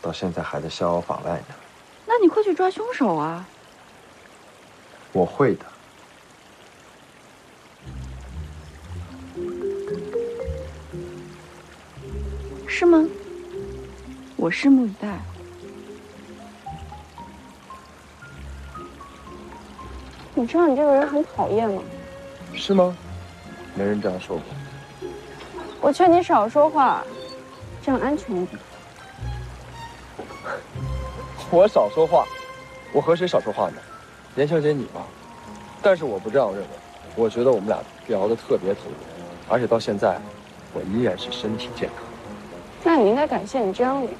到现在还在逍遥法外呢。那你快去抓凶手啊！我会的。 是吗？我拭目以待。你知道你这个人很讨厌吗？是吗？没人这样说过。我劝你少说话，这样安全一点。我少说话，我和谁少说话呢？严小姐你吧。但是我不这样认为，我觉得我们俩聊得特别投入，而且到现在，我依然是身体健康。 那你应该感谢你这张脸。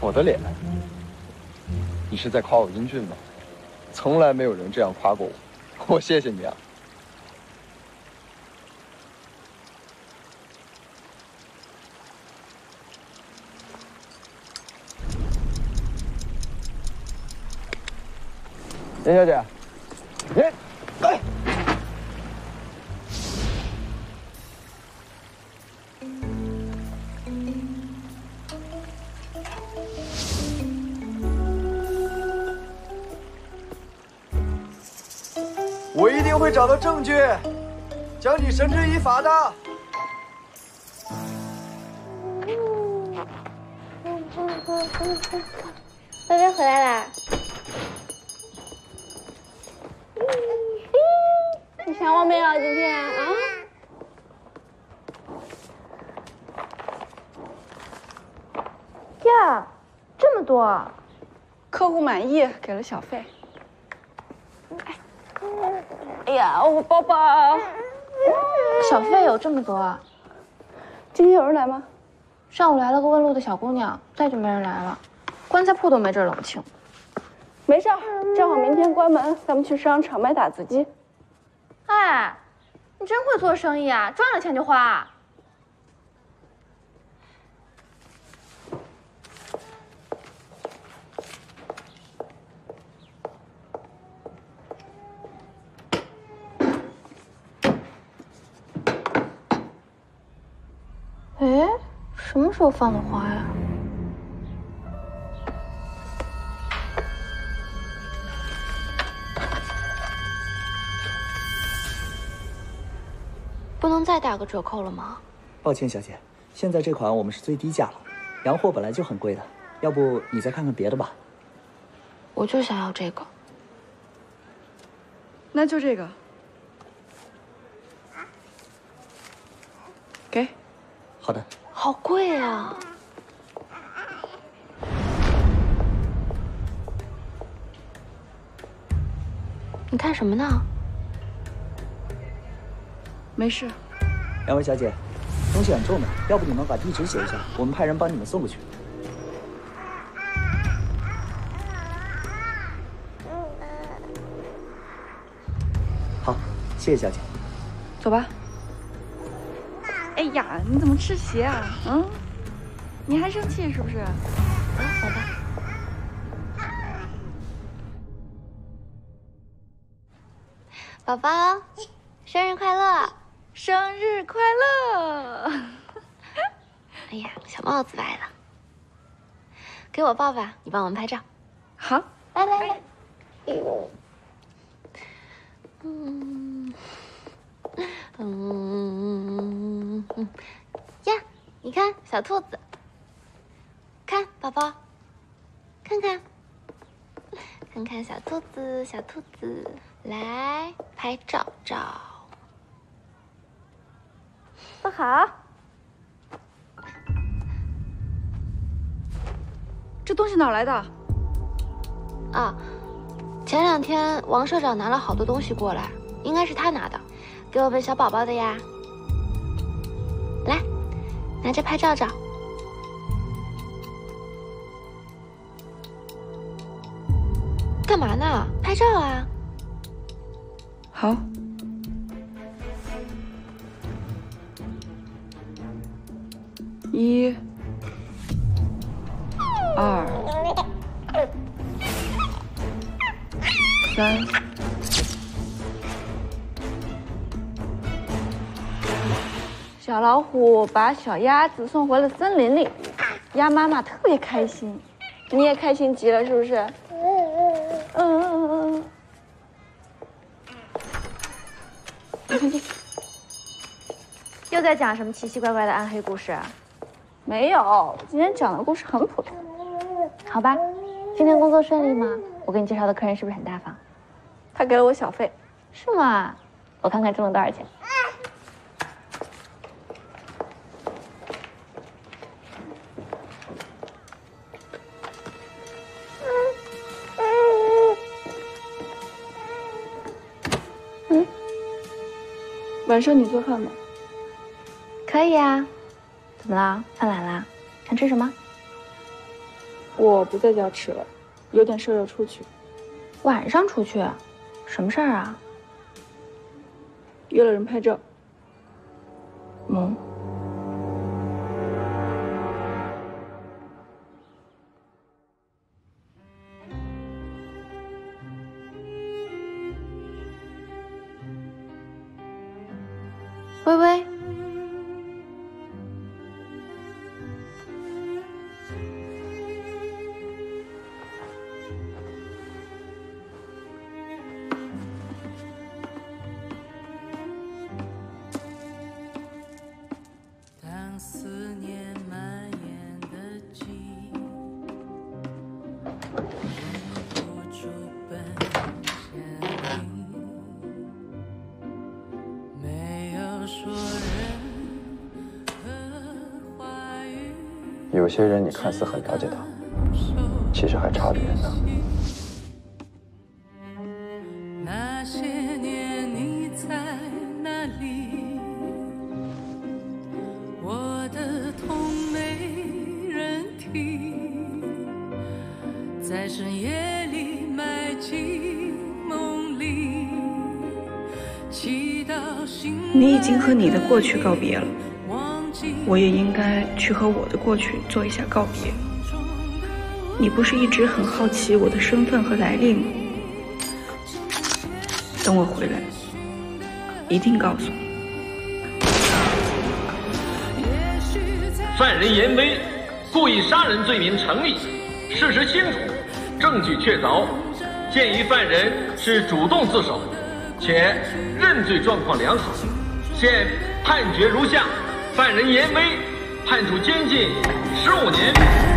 我的脸？你是在夸我英俊吗？从来没有人这样夸过我，我谢谢你啊。严小姐，严，哎。 我一定会找到证据，将你绳之以法的。微微回来啦！你想我没有？今天啊？呀，这么多！客户满意，给了小费。哎。 哎呀，我包包，小费有这么多啊！今天有人来吗？上午来了个问路的小姑娘，再就没人来了。棺材铺都没这冷清。没事儿，正好明天关门，咱们去商场买打字机。哎，你真会做生意啊！赚了钱就花啊。什么时候放的花呀？不能再打个折扣了吗？抱歉，小姐，现在这款我们是最低价了，洋货本来就很贵的，要不你再看看别的吧。我就想要这个。那就这个。 给，好的。好贵啊！你看什么呢？没事。两位小姐，东西很重的，要不你们把地址写一下，我们派人帮你们送过去。好，谢谢小姐。走吧。 哎呀，你怎么吃鞋啊？嗯，你还生气是不是？啊，好吧。宝宝，生日快乐！生日快乐！哎呀，小帽子歪了，给我抱吧，你帮我们拍照。好，拜拜。呀，你看小兔子，看宝宝，看看，看看小兔子，小兔子来拍照照，不好，这东西哪来的？啊，前两天王社长拿了好多东西过来，应该是他拿的。 给我们小宝宝的呀，来，拿着拍照照。干嘛呢？拍照啊。好。一，二，三。 小老虎把小鸭子送回了森林里，鸭妈妈特别开心，你也开心极了，是不是？嗯。你看这，又在讲什么奇奇怪怪的暗黑故事啊？没有，今天讲的故事很普通。好吧，今天工作顺利吗？我给你介绍的客人是不是很大方？他给了我小费，是吗？我看看挣了多少钱。 晚上你做饭吗？可以啊，怎么啦？犯懒啦？想吃什么？我不在家吃了，有点事儿要出去。晚上出去？什么事儿啊？约了人拍照。嗯。微微，当思念蔓延的季，忍不住奔向你，没有说。 有些人你看似很了解他，其实还差着远呢。那些年你在哪里？我的痛没人听，在深夜里埋进梦里，祈祷心。你已经和你的过去告别了。 我也应该去和我的过去做一下告别。你不是一直很好奇我的身份和来历吗？等我回来，一定告诉你。犯人严威故意杀人罪名成立，事实清楚，证据确凿，鉴于犯人是主动自首，且认罪状况良好，现判决如下：犯人严威判处监禁15年。